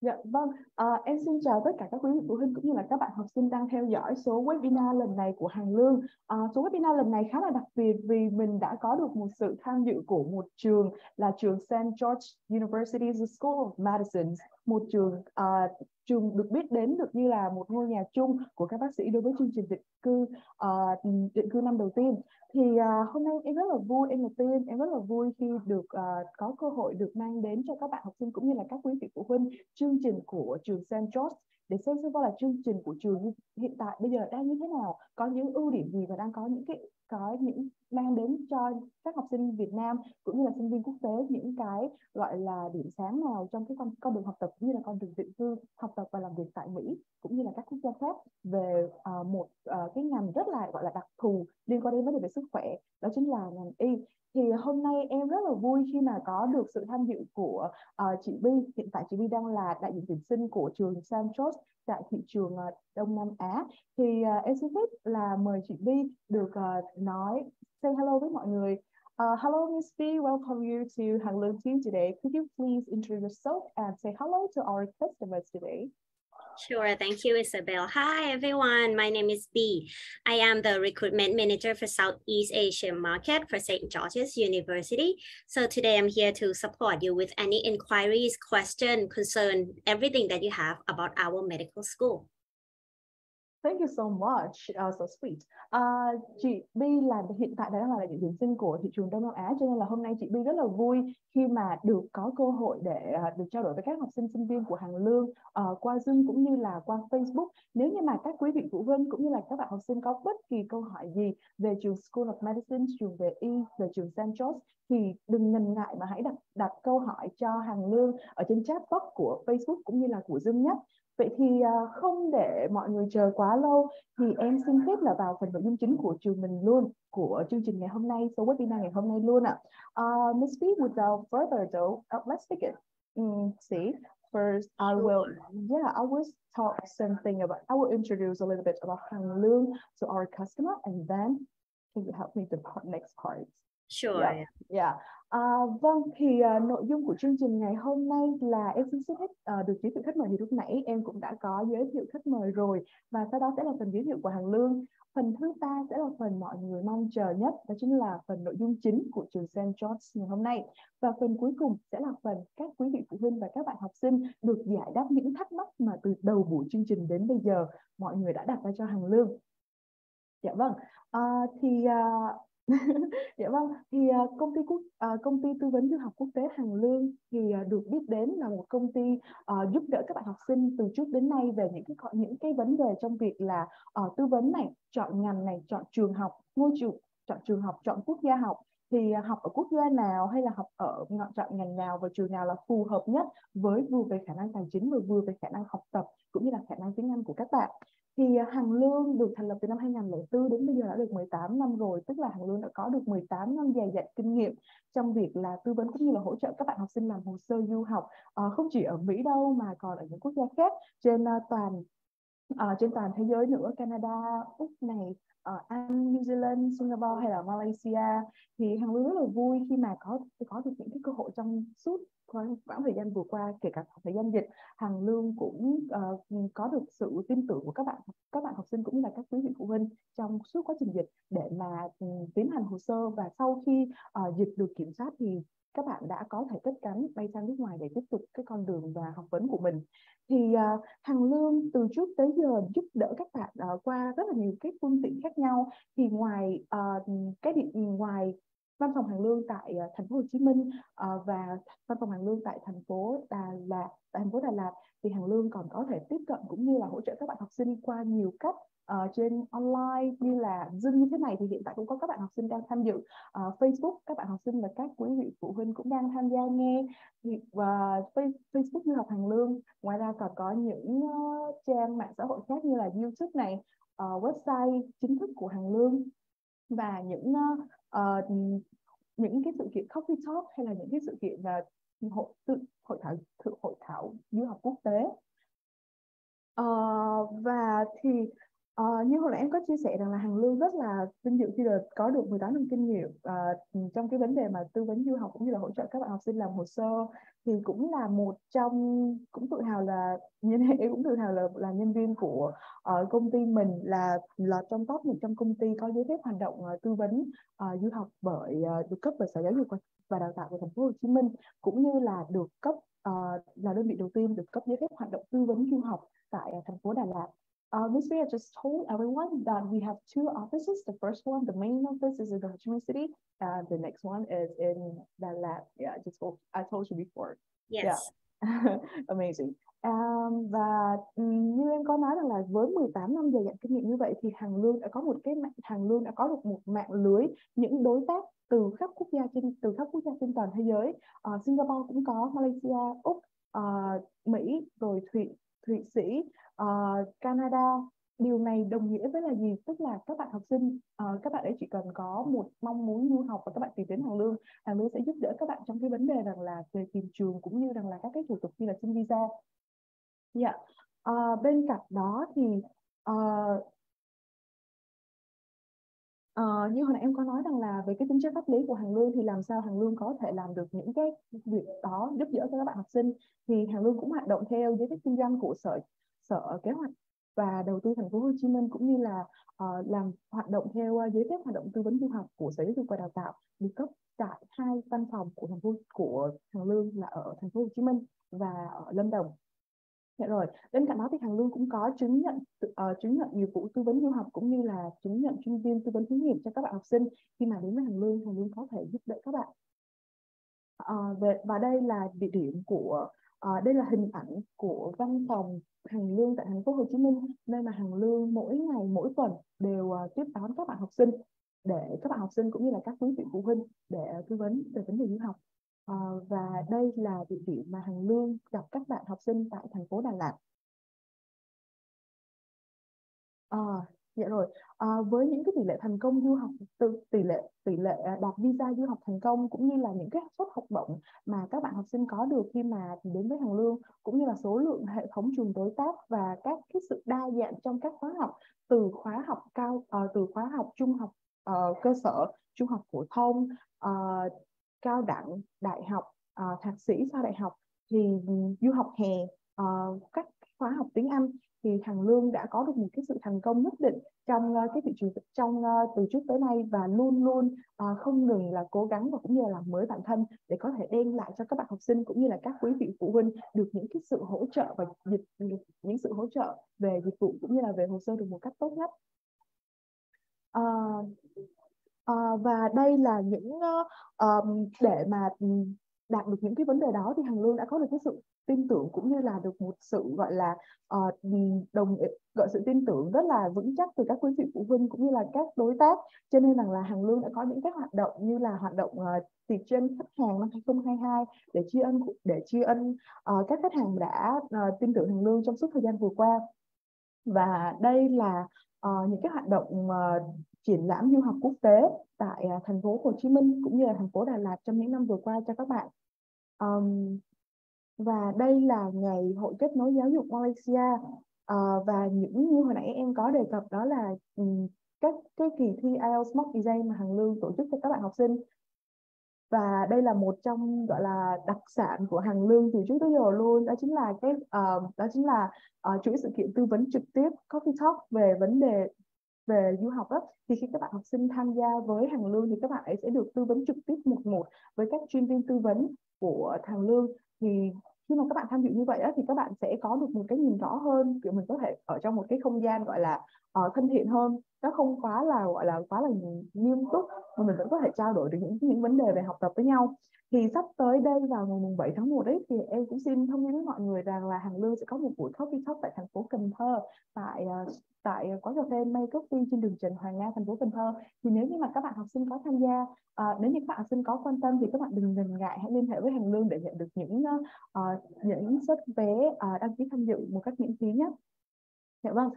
Dạ vâng, em xin chào tất cả các quý vị phụ huynh cũng như là các bạn học sinh đang theo dõi số webinar lần này của Hằng Lương. Số webinar lần này khá là đặc biệt vì mình đã có được một sự tham dự của một trường là trường St. George's University School of Medicine, một trường được biết đến được như là một ngôi nhà chung của các bác sĩ đối với chương trình định cư năm đầu tiên. Thì hôm nay em rất là vui, em rất là vui khi được có cơ hội được mang đến cho các bạn học sinh cũng như là các quý vị phụ huynh chương trình của trường St. George để xem coi là chương trình của trường hiện tại bây giờ đang như thế nào, có những ưu điểm gì và đang có những mang đến cho các học sinh Việt Nam cũng như là sinh viên quốc tế những cái gọi là điểm sáng nào trong cái con đường học tập cũng như là con đường định cư học tập và làm việc tại Mỹ cũng như là các quốc gia khác về một cái ngành rất là gọi là đặc thù liên quan đến vấn đề về sức khỏe, đó chính là ngành y. Thì hôm nay em rất là vui khi mà có được sự tham dự của chị Bee. Hiện tại chị Bee đang là đại diện tuyển sinh của trường St. George tại thị trường Đông Nam Á. Thì em xin phép là mời chị Bee được nói say hello với mọi người. Hello Ms. Bee, welcome you to Hằng Lương team today. Could you please introduce yourself and say hello to our customers today? Sure, thank you, Isabel. Hi, everyone. My name is Bee. I am the recruitment manager for Southeast Asian market for St. George's University. So today I'm here to support you with any inquiries, question, concern, everything that you have about our medical school. Thank you so much, so sweet. Chị Bee là hiện tại đang là đại diện tuyển sinh của thị trường Đông Nam Á, cho nên là hôm nay chị Bee rất là vui khi mà được có cơ hội để được trao đổi với các học sinh sinh viên của Hằng Lương qua Zoom cũng như là qua Facebook. Nếu như mà các quý vị phụ huynh cũng như là các bạn học sinh có bất kỳ câu hỏi gì về trường School of Medicine, trường về y, về trường St. George thì đừng ngần ngại mà hãy đặt câu hỏi cho Hằng Lương ở trên chat box của Facebook cũng như là của Zoom nhé. Vậy thì không để mọi người chờ quá lâu thì em xin phép là vào phần nội dung chính của chương trình ngày hôm nay, số webinar ngày hôm nay luôn ạ. Ms. Bee, without further ado, let's begin. See, first I will introduce a little bit about Hằng Lương to our customer, and then can you help me the next part? Sure. Yeah. Yeah. Vâng, thì nội dung của chương trình ngày hôm nay là em xin hết được giới thiệu khách mời thì lúc nãy em cũng đã có giới thiệu khách mời rồi, và sau đó sẽ là phần giới thiệu của Hằng Lương. Phần thứ ba sẽ là phần mọi người mong chờ nhất, đó chính là phần nội dung chính của trường St. George's ngày hôm nay. Và phần cuối cùng sẽ là phần các quý vị phụ huynh và các bạn học sinh được giải đáp những thắc mắc mà từ đầu buổi chương trình đến bây giờ mọi người đã đặt ra cho Hằng Lương. Dạ vâng, dạ vâng, thì công ty tư vấn du học quốc tế Hằng Lương thì được biết đến là một công ty giúp đỡ các bạn học sinh từ trước đến nay về những cái vấn đề trong việc là tư vấn này, chọn ngành này, chọn trường học, chọn trường học, chọn quốc gia học. Thì học ở quốc gia nào hay là học ở chọn ngành nào và trường nào là phù hợp nhất với vừa về khả năng tài chính và vừa về khả năng học tập cũng như là khả năng tiếng Anh của các bạn. Thì Hằng Lương được thành lập từ năm 2004 đến bây giờ đã được 18 năm rồi, tức là Hằng Lương đã có được 18 năm dày dặn kinh nghiệm trong việc là tư vấn cũng như là hỗ trợ các bạn học sinh làm hồ sơ du học không chỉ ở Mỹ đâu mà còn ở những quốc gia khác trên toàn thế giới nữa, Canada, Úc này, Anh, New Zealand, Singapore hay là Malaysia. Thì Hằng Lương rất là vui khi mà có được những cái cơ hội trong suốt khoảng thời gian vừa qua, kể cả thời gian dịch. Hằng Lương cũng có được sự tin tưởng của các bạn học sinh cũng như là các quý vị phụ huynh trong suốt quá trình dịch để mà tiến hành hồ sơ, và sau khi dịch được kiểm soát thì các bạn đã có thể cất cánh bay sang nước ngoài để tiếp tục cái con đường và học vấn của mình. Thì Hằng Lương từ trước tới giờ giúp đỡ các bạn qua rất là nhiều cái phương tiện khác nhau. Thì ngoài văn phòng Hằng Lương tại thành phố Hồ Chí Minh và văn phòng Hằng Lương tại thành phố Đà Lạt thì Hằng Lương còn có thể tiếp cận cũng như là hỗ trợ các bạn học sinh qua nhiều cách trên online như là Zoom như thế này. Thì hiện tại cũng có các bạn học sinh đang tham dự Facebook, các bạn học sinh và các quý vị phụ huynh cũng đang tham gia nghe và Facebook du học Hằng Lương. Ngoài ra còn có những trang mạng xã hội khác như là YouTube này, website chính thức của Hằng Lương và những cái sự kiện Coffee Talk hay là những cái sự kiện là hội thảo du học quốc tế. Và thì Như hồi nãy em có chia sẻ rằng là Hằng Lương rất là vinh dự khi được có được 18 năm kinh nghiệm trong cái vấn đề mà tư vấn du học cũng như là hỗ trợ các bạn học sinh làm hồ sơ, thì cũng là một trong, cũng tự hào là em cũng tự hào là nhân viên của công ty mình là trong top 100 công ty có giấy phép hoạt động tư vấn du học bởi được cấp bởi Sở Giáo dục và Đào tạo của Thành phố Hồ Chí Minh, cũng như là được cấp là đơn vị đầu tiên được cấp giấy phép hoạt động tư vấn du học tại thành phố Đà Lạt. Ms. Bee just told everyone that we have two offices. The first one, the main office, is in Ho Chi Minh City, and the next one is in Đà Lạt. Yeah, I told you before. Yes. Yeah. Amazing. Và như em có nói rằng là với 18 năm dày dặn kinh nghiệm như vậy thì Hằng Lương đã có được một mạng lưới những đối tác từ khắp quốc gia trên toàn thế giới. Singapore cũng có, Malaysia, Úc, Mỹ, rồi Thụy Sĩ, Canada. Điều này đồng nghĩa với là gì? Tức là các bạn học sinh, các bạn ấy chỉ cần có một mong muốn du học và các bạn tìm đến Hằng Lương. Hằng Lương sẽ giúp đỡ các bạn trong cái vấn đề rằng là về tìm trường cũng như rằng là các cái thủ tục như là xin visa. Dạ. Bên cạnh đó thì như hồi nãy em có nói rằng là về cái tính chất pháp lý của Hằng Lương thì làm sao Hằng Lương có thể làm được những cái việc đó giúp đỡ cho các bạn học sinh, thì Hằng Lương cũng hoạt động theo giấy phép kinh doanh của Sở Kế hoạch và Đầu tư Thành phố Hồ Chí Minh, cũng như là làm hoạt động theo giấy phép hoạt động tư vấn du học của Sở Giáo dục và Đào tạo, được cấp tại hai văn phòng của Hằng Lương là ở Thành phố Hồ Chí Minh và ở Lâm Đồng. Dạ rồi, bên cạnh đó thì Hằng Lương cũng có chứng nhận nghiệp vụ tư vấn du học cũng như là chứng nhận chuyên viên tư vấn hướng nghiệp cho các bạn học sinh. Khi mà đến với Hằng Lương có thể giúp đỡ các bạn. Và đây là địa điểm của đây là hình ảnh của văn phòng Hằng Lương tại Thành phố Hồ Chí Minh, nơi mà Hằng Lương mỗi ngày mỗi tuần đều tiếp đón các bạn học sinh, để các bạn học sinh cũng như là các quý vị phụ huynh để tư vấn về vấn đề du học. Và đây là địa điểm mà Hằng Lương gặp các bạn học sinh tại thành phố Đà Lạt. Dạ rồi, với những cái tỷ lệ thành công du học, tỷ lệ đạt visa du học thành công cũng như là những cái suất học bổng mà các bạn học sinh có được khi mà đến với Hằng Lương, cũng như là số lượng hệ thống trường đối tác và các cái sự đa dạng trong các khóa học, từ khóa học trung học cơ sở, trung học phổ thông, cao đẳng, đại học, thạc sĩ, sau đại học, thì du học hè, các khóa học tiếng Anh, thì Hằng Lương đã có được một cái sự thành công nhất định trong cái thị trường từ trước tới nay, và luôn luôn không ngừng là cố gắng và cũng như là làm mới bản thân để có thể đem lại cho các bạn học sinh cũng như là các quý vị phụ huynh được những cái sự hỗ trợ và những sự hỗ trợ về dịch vụ cũng như là về hồ sơ được một cách tốt nhất. Và đây là những để mà đạt được những cái vấn đề đó thì Hằng Lương đã có được cái sự tin tưởng cũng như là được một sự gọi là sự tin tưởng rất là vững chắc từ các quý vị phụ huynh cũng như là các đối tác, cho nên rằng là Hằng Lương đã có những cái hoạt động như là hoạt động tiệc chân khách hàng năm 2022 để tri ân các khách hàng đã tin tưởng Hằng Lương trong suốt thời gian vừa qua. Và đây là những cái hoạt động triển lãm du học quốc tế tại thành phố Hồ Chí Minh cũng như là thành phố Đà Lạt trong những năm vừa qua cho các bạn. Và đây là ngày hội kết nối giáo dục Malaysia, và những như hồi nãy em có đề cập đó là các cái kỳ thi IELTS mock exam mà Hằng Lương tổ chức cho các bạn học sinh. Và đây là một trong gọi là đặc sản của Hằng Lương từ trước tới giờ luôn, đó chính là chuỗi sự kiện tư vấn trực tiếp Coffee Talk về vấn đề về du học đó. Thì khi các bạn học sinh tham gia với Hằng Lương thì các bạn ấy sẽ được tư vấn trực tiếp 1-1 với các chuyên viên tư vấn của Hằng Lương. Thì khi mà các bạn tham dự như vậy đó, thì các bạn sẽ có được một cái nhìn rõ hơn, kiểu mình có thể ở trong một cái không gian gọi là thân thiện hơn, nó không quá là gọi là quá là nghiêm túc, mà mình vẫn có thể trao đổi được những vấn đề về học tập với nhau. Thì sắp tới đây vào ngày 7 tháng 1 đấy, thì em cũng xin thông báo với mọi người rằng là Hằng Lương sẽ có một buổi coffee talk tại thành phố Cần Thơ, tại quán cà phê May Coffee trên đường Trần Hoàng Nga, thành phố Cần Thơ. Thì nếu như mà các bạn học sinh có tham gia, nếu như các bạn học sinh có quan tâm thì các bạn đừng ngần ngại, hãy liên hệ với Hằng Lương để nhận được những suất vé đăng ký tham dự một cách miễn phí nhé. Dạ vâng.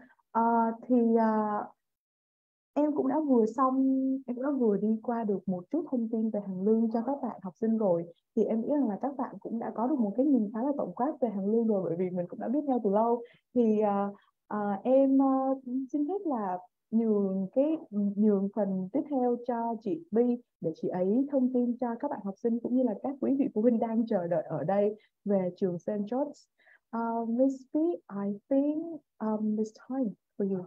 Em cũng đã vừa đi qua được một chút thông tin về Hằng Lương cho các bạn học sinh rồi. Thì em nghĩ rằng là các bạn cũng đã có được một cái nhìn khá là tổng quát về Hằng Lương rồi, bởi vì mình cũng đã biết nhau từ lâu. Thì Em xin phép là nhường phần tiếp theo cho chị Bee để chị ấy thông tin cho các bạn học sinh cũng như là các quý vị phụ huynh đang chờ đợi ở đây về trường St. George's. Ms. Bee, I think it's time for you.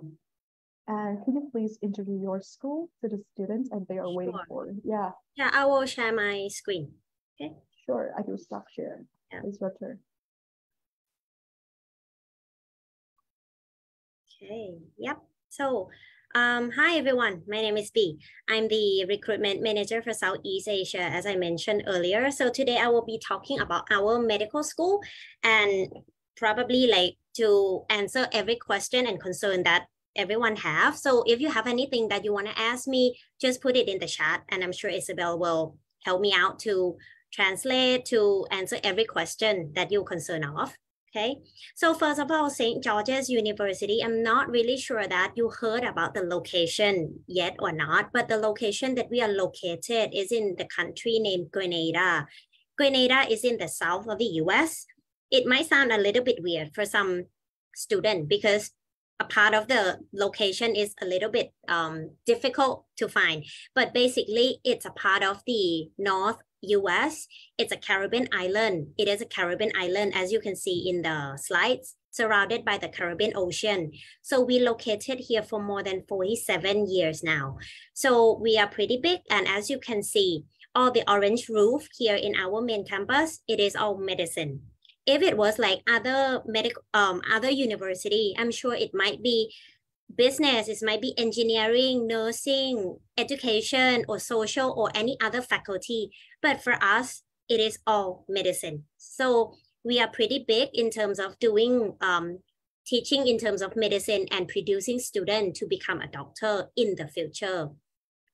And can you please introduce your school to the students and they are sure. waiting for it? Yeah. Yeah, I will share my screen. Okay. Sure, I will stop sharing. Yeah. It's your turn. Okay. Yep. So, hi everyone. My name is Bee. I'm the recruitment manager for Southeast Asia, as I mentioned earlier. So today I will be talking about our medical school and probably like to answer every question and concern that everyone have. So if you have anything that you want to ask me, just put it in the chat and I'm sure Isabel will help me out to translate, to answer every question that you're concerned of. Okay, so first of all, St. George's University, I'm not really sure that you heard about the location yet or not, but the location that we are located is in the country named Grenada. Grenada is in the south of the US. It might sound a little bit weird for some student because a part of the location is a little bit difficult to find, but basically it's a part of the North US. It's a Caribbean island. It is a Caribbean island, as you can see in the slides, surrounded by the Caribbean Ocean. So we located here for more than 47 years now. So we are pretty big. And as you can see, all the orange roof here in our main campus, it is all medicine. If it was like other medical, other university, I'm sure it might be business, it might be engineering, nursing, education, or social, or any other faculty. But for us, it is all medicine. So we are pretty big in terms of doing teaching in terms of medicine and producing students to become a doctor in the future.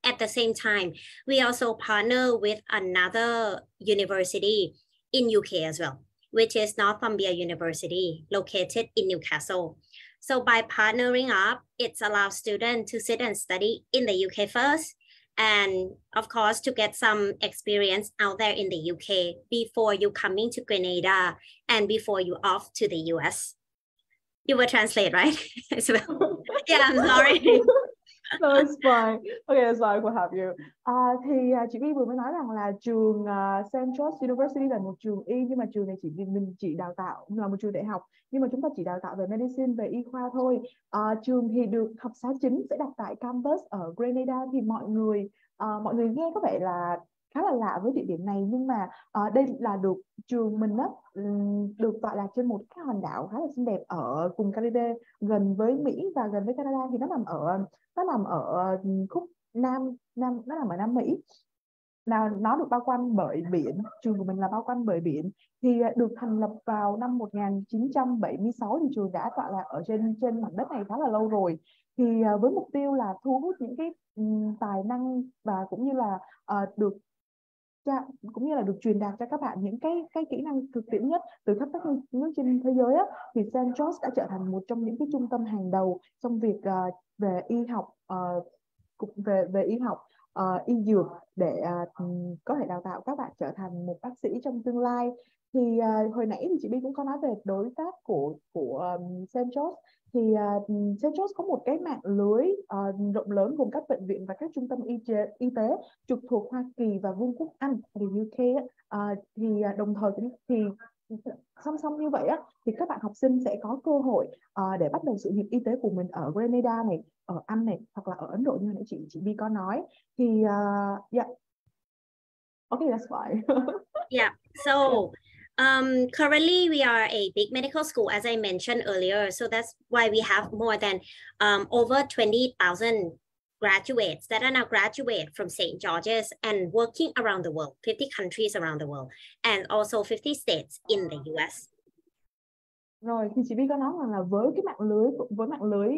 At the same time, we also partner with another university in UK as well, which is Northumbria University, located in Newcastle. So by partnering up, it allows students to sit and study in the UK first, and of course, to get some experience out there in the UK before you coming to Grenada and before you off to the US. You will translate, right? Yeah, I'm sorry. No, it's fine. Okay, that's why I will have you. Thì chị Bee vừa mới nói rằng là trường St. George's University là một trường y, nhưng mà trường này mình chỉ đào tạo là một trường đại học, nhưng mà chúng ta chỉ đào tạo về medicine, về y khoa thôi. Trường thì được học xá chính sẽ đặt tại campus ở Grenada, thì mọi người nghe có vẻ là khá là lạ với địa điểm này, nhưng mà đây là được trường mình đó, được gọi là trên một cái hòn đảo khá là xinh đẹp ở vùng Caribe, gần với Mỹ và gần với Canada, thì nó nằm ở khúc nam, nó nằm ở Nam Mỹ, là nó được bao quanh bởi biển. Trường của mình là bao quanh bởi biển, thì được thành lập vào năm 1976, thì trường đã tọa lạc ở trên mảnh đất này khá là lâu rồi. Thì với mục tiêu là thu hút những cái tài năng và cũng như là được truyền đạt cho các bạn những cái kỹ năng thực tiễn nhất từ khắp các nước trên thế giới á, thì St. George's đã trở thành một trong những cái trung tâm hàng đầu trong việc về y học, y dược, để có thể đào tạo các bạn trở thành một bác sĩ trong tương lai. Thì hồi nãy thì chị Bee cũng có nói về đối tác của St. George's. Thì St. George's có một cái mạng lưới rộng lớn gồm các bệnh viện và các trung tâm y tế trực thuộc Hoa Kỳ và Vương quốc Anh, thì UK. Thì đồng thời thì song song như vậy á, thì các bạn học sinh sẽ có cơ hội để bắt đầu sự nghiệp y tế của mình ở Grenada này, ở Anh này, hoặc là ở Ấn Độ như hồi nãy chị Bee có nói. Thì yeah. Okay, that's fine. Yeah. So currently, we are a big medical school, as I mentioned earlier. So that's why we have more than over 20,000 graduates that are now graduate from St. George's and working around the world, 50 countries around the world, and also 50 states in the US. Rồi thì chị Bee có nói rằng là với mạng lưới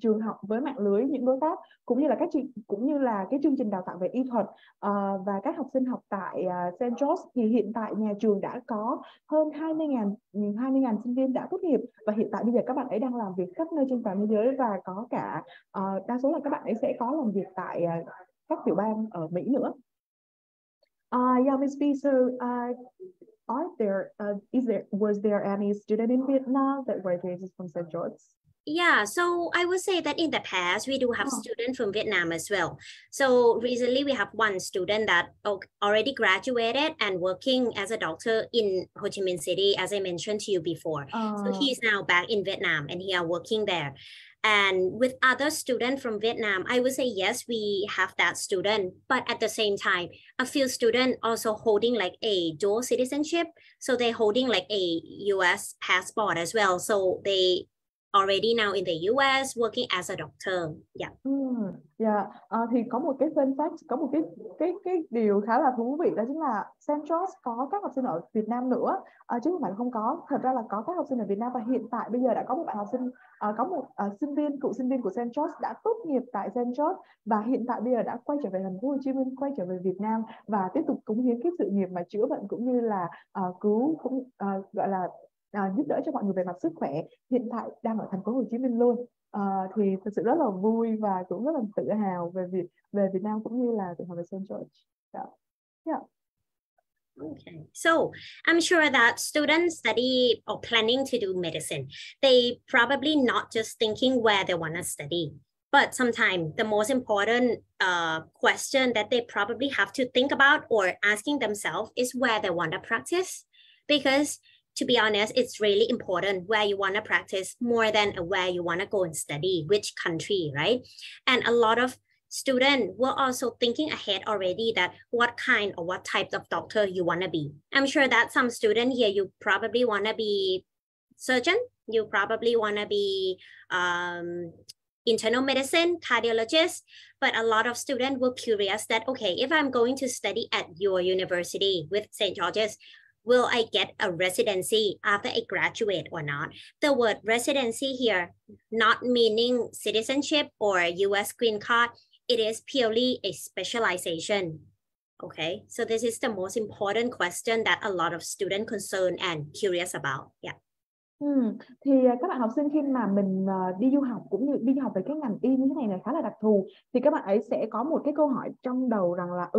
trường học, với mạng lưới những đối tác cũng như là cái chương trình đào tạo về y thuật và các học sinh học tại St. George's, thì hiện tại nhà trường đã có hơn 20.000 sinh viên đã tốt nghiệp, và hiện tại bây giờ các bạn ấy đang làm việc khắp nơi trên toàn thế giới, và có cả đa số là các bạn ấy sẽ có làm việc tại các tiểu bang ở Mỹ nữa. Yeah, Ms. Bee, so was there any student in Vietnam that graduated from St. George's? Yeah, so I would say that in the past, we do have students from Vietnam as well. So recently we have one student that already graduated and working as a doctor in Ho Chi Minh City, as I mentioned to you before. So he's now back in Vietnam and he are working there. And with other students from Vietnam, I would say, yes, we have that student. But at the same time, a few students also holding like a dual citizenship. So they're holding like a US passport as well. So they already now in the US working as a doctor. Yeah. Thì có một cái fun fact, có một cái điều khá là thú vị, đó chính là St. George có các học sinh ở Việt Nam nữa, chứ không phải là không có. Thật ra là có các học sinh ở Việt Nam, và hiện tại bây giờ đã có một bạn học sinh, có một cựu sinh viên của St. George đã tốt nghiệp tại St. George và hiện tại bây giờ đã quay trở về thành phố Hồ Chí Minh, quay trở về Việt Nam và tiếp tục cống hiến cái sự nghiệp mà chữa bệnh cũng như là gọi là giúp đỡ cho mọi người về mặt sức khỏe, hiện tại đang ở thành phố Hồ Chí Minh luôn. Thì thực sự rất là vui và cũng rất là tự hào về việc về Việt Nam cũng như là tự hào về St. George. Yeah. Okay, so I'm sure that students study or planning to do medicine, they probably not just thinking where they want to study. But sometimes the most important question that they probably have to think about or asking themselves is where they want to practice. Because to be honest, it's really important where you want to practice more than where you want to go and study, which country, right? And a lot of students were also thinking ahead already that what kind or what type of doctor you want to be. I'm sure that some student here, you probably want to be surgeon. You probably want to be internal medicine, cardiologist, but a lot of students were curious that, okay, if I'm going to study at your university with St. George's, will I get a residency after I graduate or not? The word residency here, not meaning citizenship or US green card, it is purely a specialization. Okay, so this is the most important question that a lot of students concerned and curious about. Yeah. Thì các bạn học sinh khi mà mình đi du học cũng như đi học về cái ngành y như thế này là khá là đặc thù, thì các bạn ấy sẽ có một cái câu hỏi trong đầu rằng là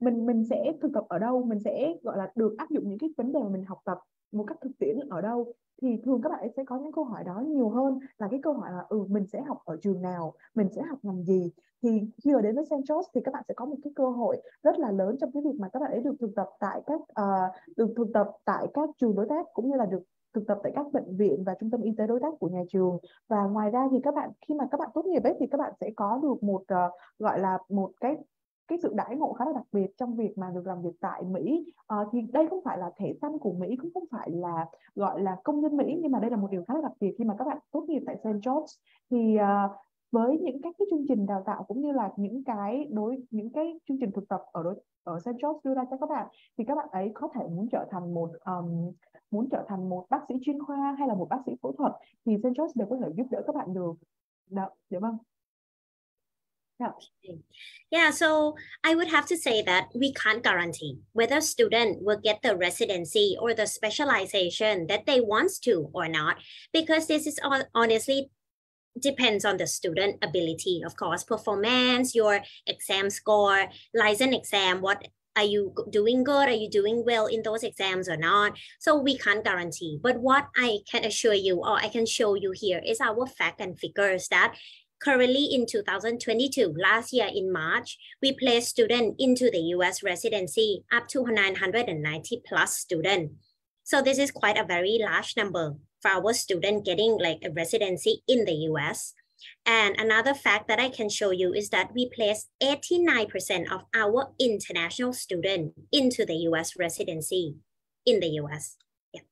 mình sẽ thực tập ở đâu, mình sẽ gọi là được áp dụng những cái vấn đề mà mình học tập một cách thực tiễn ở đâu. Thì thường các bạn ấy sẽ có những câu hỏi đó nhiều hơn là cái câu hỏi là mình sẽ học ở trường nào, mình sẽ học ngành gì. Thì khi đến với St. George thì các bạn sẽ có một cái cơ hội rất là lớn trong cái việc mà các bạn ấy được thực tập tại các trường đối tác, cũng như là được thực tập tại các bệnh viện và trung tâm y tế đối tác của nhà trường. Và ngoài ra thì các bạn khi mà các bạn tốt nghiệp ấy thì các bạn sẽ có được một gọi là một cái sự đãi ngộ khá là đặc biệt trong việc mà được làm việc tại Mỹ. Thì đây không phải là thẻ xanh của Mỹ, cũng không phải là gọi là công dân Mỹ, nhưng mà đây là một điều khá là đặc biệt khi mà các bạn tốt nghiệp tại St. George. Thì với những các cái chương trình đào tạo cũng như là những cái chương trình thực tập ở St. George đưa ra cho các bạn, thì các bạn ấy có thể muốn trở thành một bác sĩ chuyên khoa hay là một bác sĩ phẫu thuật, thì St. George đều có thể giúp đỡ các bạn được. Dạ vâng. Yeah, so I would have to say that we can't guarantee whether a student will get the residency or the specialization that they wants to or not, because this is all, honestly depends on the student ability, of course, performance, your exam score, license exam, what are you doing good? Are you doing well in those exams or not? So we can't guarantee. But what I can assure you or I can show you here is our fact and figures that currently in 2022, last year in March, we placed students into the US residency up to 990 plus students. So this is quite a very large number for our student getting like a residency in the US. And another fact that I can show you is that we place 89% of our international students into the US residency in the US. Yeah.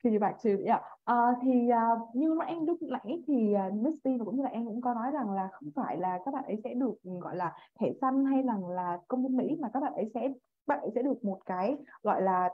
Could you back to yeah. Thì như lúc em lúc nãy thì Ms. Bee và cũng như là em cũng có nói rằng là không phải là các bạn ấy sẽ được gọi là thẻ xanh hay là công dân Mỹ, mà các bạn ấy sẽ được một cái gọi là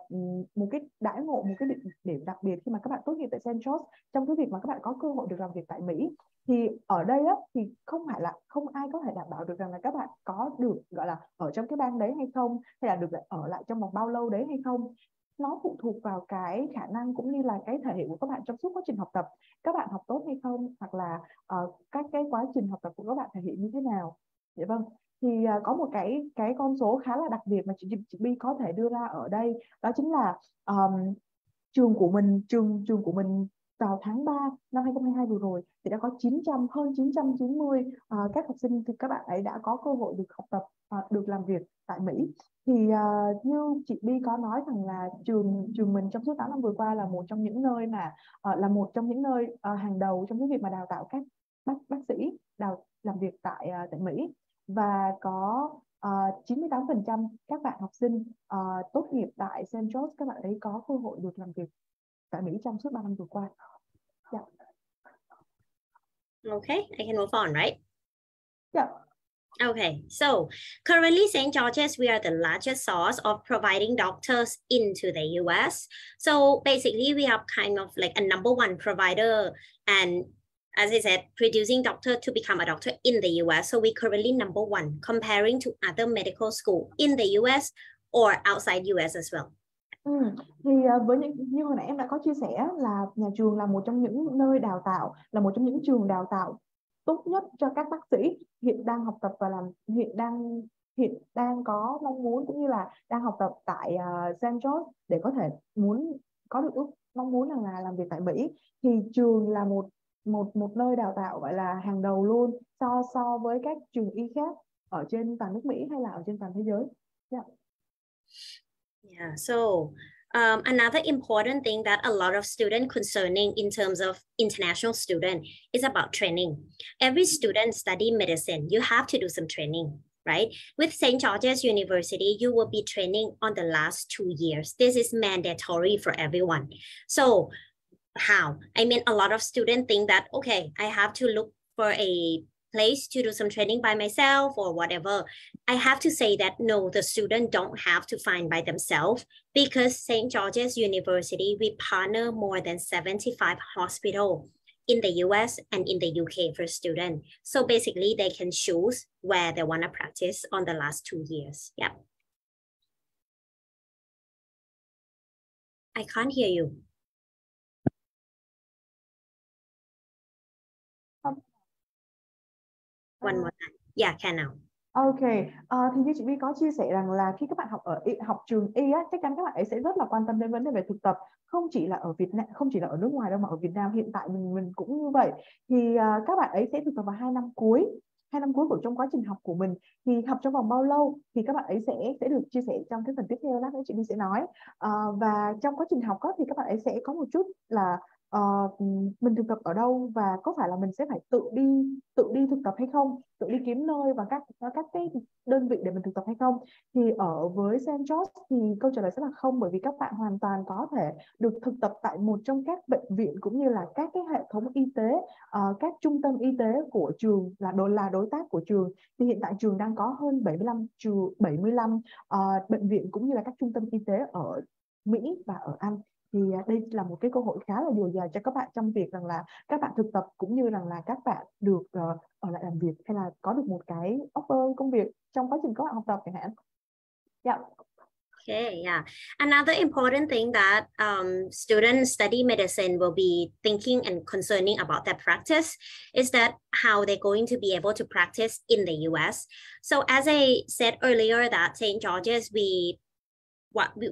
một cái đãi ngộ, một cái điểm đặc biệt khi mà các bạn tốt nghiệp tại St. George trong cái việc mà các bạn có cơ hội được làm việc tại Mỹ. Thì ở đây á, thì không phải là không ai có thể đảm bảo được rằng là các bạn có được gọi là ở trong cái bang đấy hay không, hay là được ở lại trong vòng bao lâu đấy hay không. Nó phụ thuộc vào cái khả năng cũng như là cái thể hiện của các bạn trong suốt quá trình học tập. Các bạn học tốt hay không, hoặc là các cái quá trình học tập của các bạn thể hiện như thế nào. Dạ vâng. Thì có một cái con số khá là đặc biệt mà chị Bee có thể đưa ra ở đây, đó chính là trường của mình vào tháng 3 năm 2022 vừa rồi thì đã có hơn 990 các học sinh, thì các bạn ấy đã có cơ hội được học tập, được làm việc tại Mỹ. Thì như chị Bee có nói rằng là trường mình trong suốt 8 năm vừa qua là một trong những nơi mà hàng đầu trong cái việc mà đào tạo các bác sĩ làm việc tại tại Mỹ, và có 98% các bạn học sinh tốt nghiệp tại St. George, các bạn ấy có cơ hội được làm việc tại Mỹ trong suốt 3 năm vừa qua. Yeah. Okay, I can move on, right? Yeah. Okay, so currently St. George's, we are the largest source of providing doctors into the US. So basically we have kind of like a #1 provider, and as I said, producing doctor to become a doctor in the US. So we currently #1 comparing to other medical school in the US or outside US as well. Thì với như hồi nãy em đã có chia sẻ là nhà trường là một trong những nơi đào tạo, là một trong những trường đào tạo tốt nhất cho các bác sĩ hiện đang học tập và hiện đang có mong muốn cũng như là đang học tập tại St. George để có thể có được mong muốn rằng là làm việc tại Mỹ. Thì trường là một nơi đào tạo gọi là hàng đầu luôn so với các trường y khác ở trên toàn nước Mỹ hay là ở trên toàn thế giới. Yeah. Yeah, so another important thing that a lot of students concerning in terms of international student is about training. Every student study medicine, you have to do some training, right? With St. George's University, you will be training on the last 2 years. This is mandatory for everyone. So how? I mean, a lot of students think that, okay, I have to look for a place to do some training by myself or whatever. I have to say that no, the student don't have to find by themselves, because St. George's University, we partner more than 75 hospitals in the US and in the UK for students. So basically they can choose where they want to practice on the last 2 years. Yep. I can't hear you. One more time. Yeah, can now. Okay, thì như chị Bee có chia sẻ rằng là khi các bạn học trường y á, chắc chắn các bạn ấy sẽ rất là quan tâm đến vấn đề về thực tập, không chỉ là ở Việt Nam, không chỉ là ở nước ngoài đâu mà ở Việt Nam hiện tại mình cũng như vậy. Thì các bạn ấy sẽ thực tập vào 2 năm cuối của trong quá trình học của mình. Thì học trong vòng bao lâu thì các bạn ấy sẽ được chia sẻ trong cái phần tiếp theo, lát nữa chị Bee sẽ nói. Và trong quá trình học đó, thì các bạn ấy sẽ có một chút là mình thực tập ở đâu, và có phải là mình sẽ phải tự đi thực tập hay không, tự đi kiếm nơi và các cái đơn vị để mình thực tập hay không. Thì ở với St. George thì câu trả lời sẽ là không, bởi vì các bạn hoàn toàn có thể được thực tập tại một trong các bệnh viện cũng như là các cái hệ thống y tế, các trung tâm y tế của trường là đối tác của trường. Thì hiện tại trường đang có hơn 75 bệnh viện cũng như là các trung tâm y tế ở Mỹ và ở Anh. Thì đây là một cái cơ hội khá là dồi dào cho các bạn trong việc rằng là các bạn thực tập cũng như rằng là các bạn được ở lại làm việc hay là có được một cái offer công việc trong quá trình các bạn học tập chẳng hạn. Yeah. Okay, yeah. Another important thing that students study medicine will be thinking and concerning about their practice is that how they're going to be able to practice in the US. So as I said earlier that St. George's,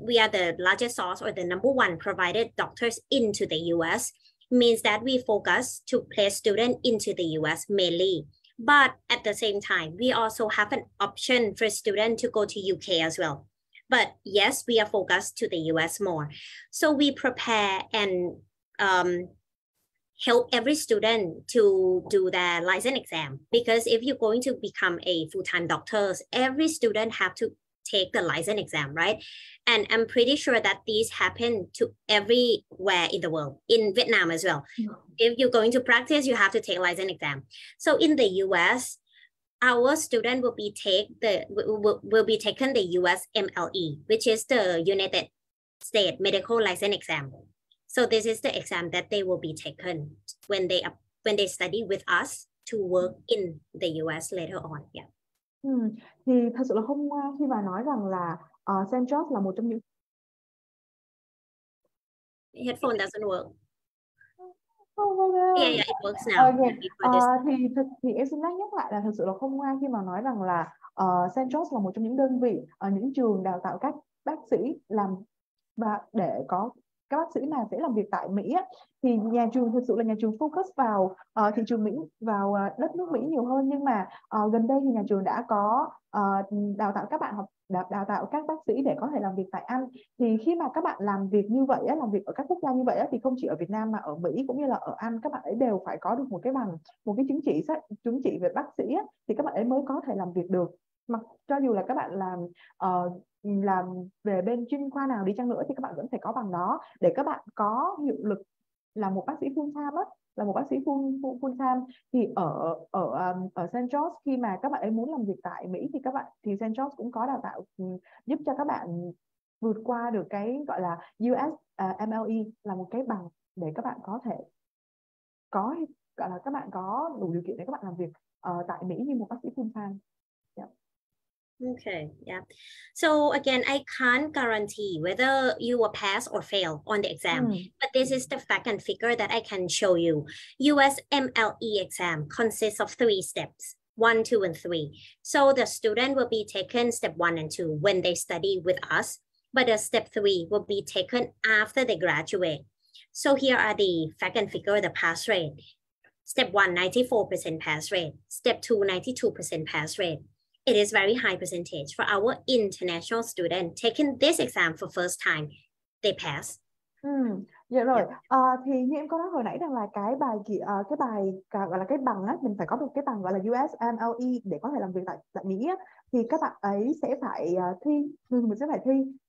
we are the largest source or the #1 provided doctors into the US, means that we focus to place students into the US mainly. But at the same time, we also have an option for students to go to UK as well. But yes, we are focused to the US more. So we prepare and help every student to do their license exam. Because if you're going to become a full-time doctor, every student have to take the license exam, right? And I'm pretty sure that these happen to everywhere in the world, in Vietnam as well. Yeah. If you're going to practice, you have to take license exam. So in the US, our student will be taken the USMLE, which is the United States Medical License Exam. So this is the exam that they will be taken when they study with us to work in the US later on. Yeah. Thì thật sự là hôm qua khi bà nói rằng là St. George là một trong những headphone doesn't work. Oh yeah, yeah, it works now. Okay. Thì em xin nhắc lại là thật sự là hôm qua khi mà nói rằng là St. George là một trong những đơn vị, những trường đào tạo các bác sĩ làm và để có các bác sĩ mà sẽ làm việc tại Mỹ á, thì nhà trường thực sự là nhà trường focus vào thị trường Mỹ, vào đất nước Mỹ nhiều hơn. Nhưng mà gần đây thì nhà trường đã có đào tạo các bạn học, đào tạo các bác sĩ để có thể làm việc tại Anh. Thì khi mà các bạn làm việc như vậy á, làm việc ở các quốc gia như vậy á, thì không chỉ ở Việt Nam mà ở Mỹ cũng như là ở Anh, các bạn ấy đều phải có được một cái bằng, một cái chứng chỉ về bác sĩ á, thì các bạn ấy mới có thể làm việc được. Mặc cho dù là các bạn làm về bên chuyên khoa nào đi chăng nữa thì các bạn vẫn phải có bằng đó để các bạn có hiệu lực là một bác sĩ full time á, là một bác sĩ full time. Thì ở St. George khi mà các bạn ấy muốn làm việc tại Mỹ thì các bạn thì St. George cũng có đào tạo giúp cho các bạn vượt qua được cái gọi là USMLE, là một cái bằng để các bạn có thể có gọi là các bạn có đủ điều kiện để các bạn làm việc tại Mỹ như một bác sĩ full time. Okay, yeah. So again, I can't guarantee whether you will pass or fail on the exam, but this is the fact and figure that I can show you. USMLE exam consists of 3 steps, 1, 2, and 3. So the student will be taken step 1 and 2 when they study with us, but the step 3 will be taken after they graduate. So here are the fact and figure, the pass rate. Step 1, 94% pass rate. Step 2, 92% pass rate. It is very high percentage for our international student taking this exam for first time. They pass. Dạ rồi. Thì như em có nói hồi nãy rằng là cái bằng á, mình phải có một cái bằng gọi là USMLE để có thể làm việc tại Mỹ á, thì các bạn ấy sẽ phải thi.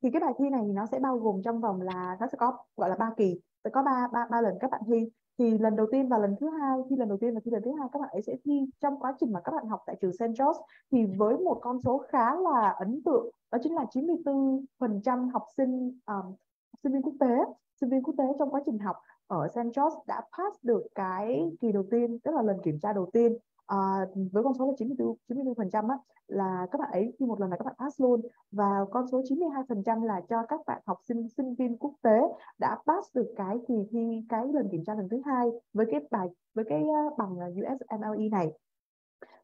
Thì cái bài thi này nó sẽ bao gồm trong vòng là nó sẽ có gọi là 3 kỳ, sẽ có ba lần các bạn thi. Thì lần đầu tiên và lần thứ hai, khi lần đầu tiên và thi lần thứ hai các bạn ấy sẽ thi trong quá trình mà các bạn học tại trường St. George, thì với một con số khá là ấn tượng, đó chính là 94% sinh viên quốc tế, trong quá trình học ở St. George đã pass được cái kỳ đầu tiên, tức là lần kiểm tra đầu tiên. Với con số là 94% á, là các bạn ấy thi một lần là các bạn pass luôn. Và con số 92% là cho các bạn học sinh sinh viên quốc tế đã pass được cái kỳ thi, cái lần kiểm tra lần thứ hai với cái bằng USMLE này.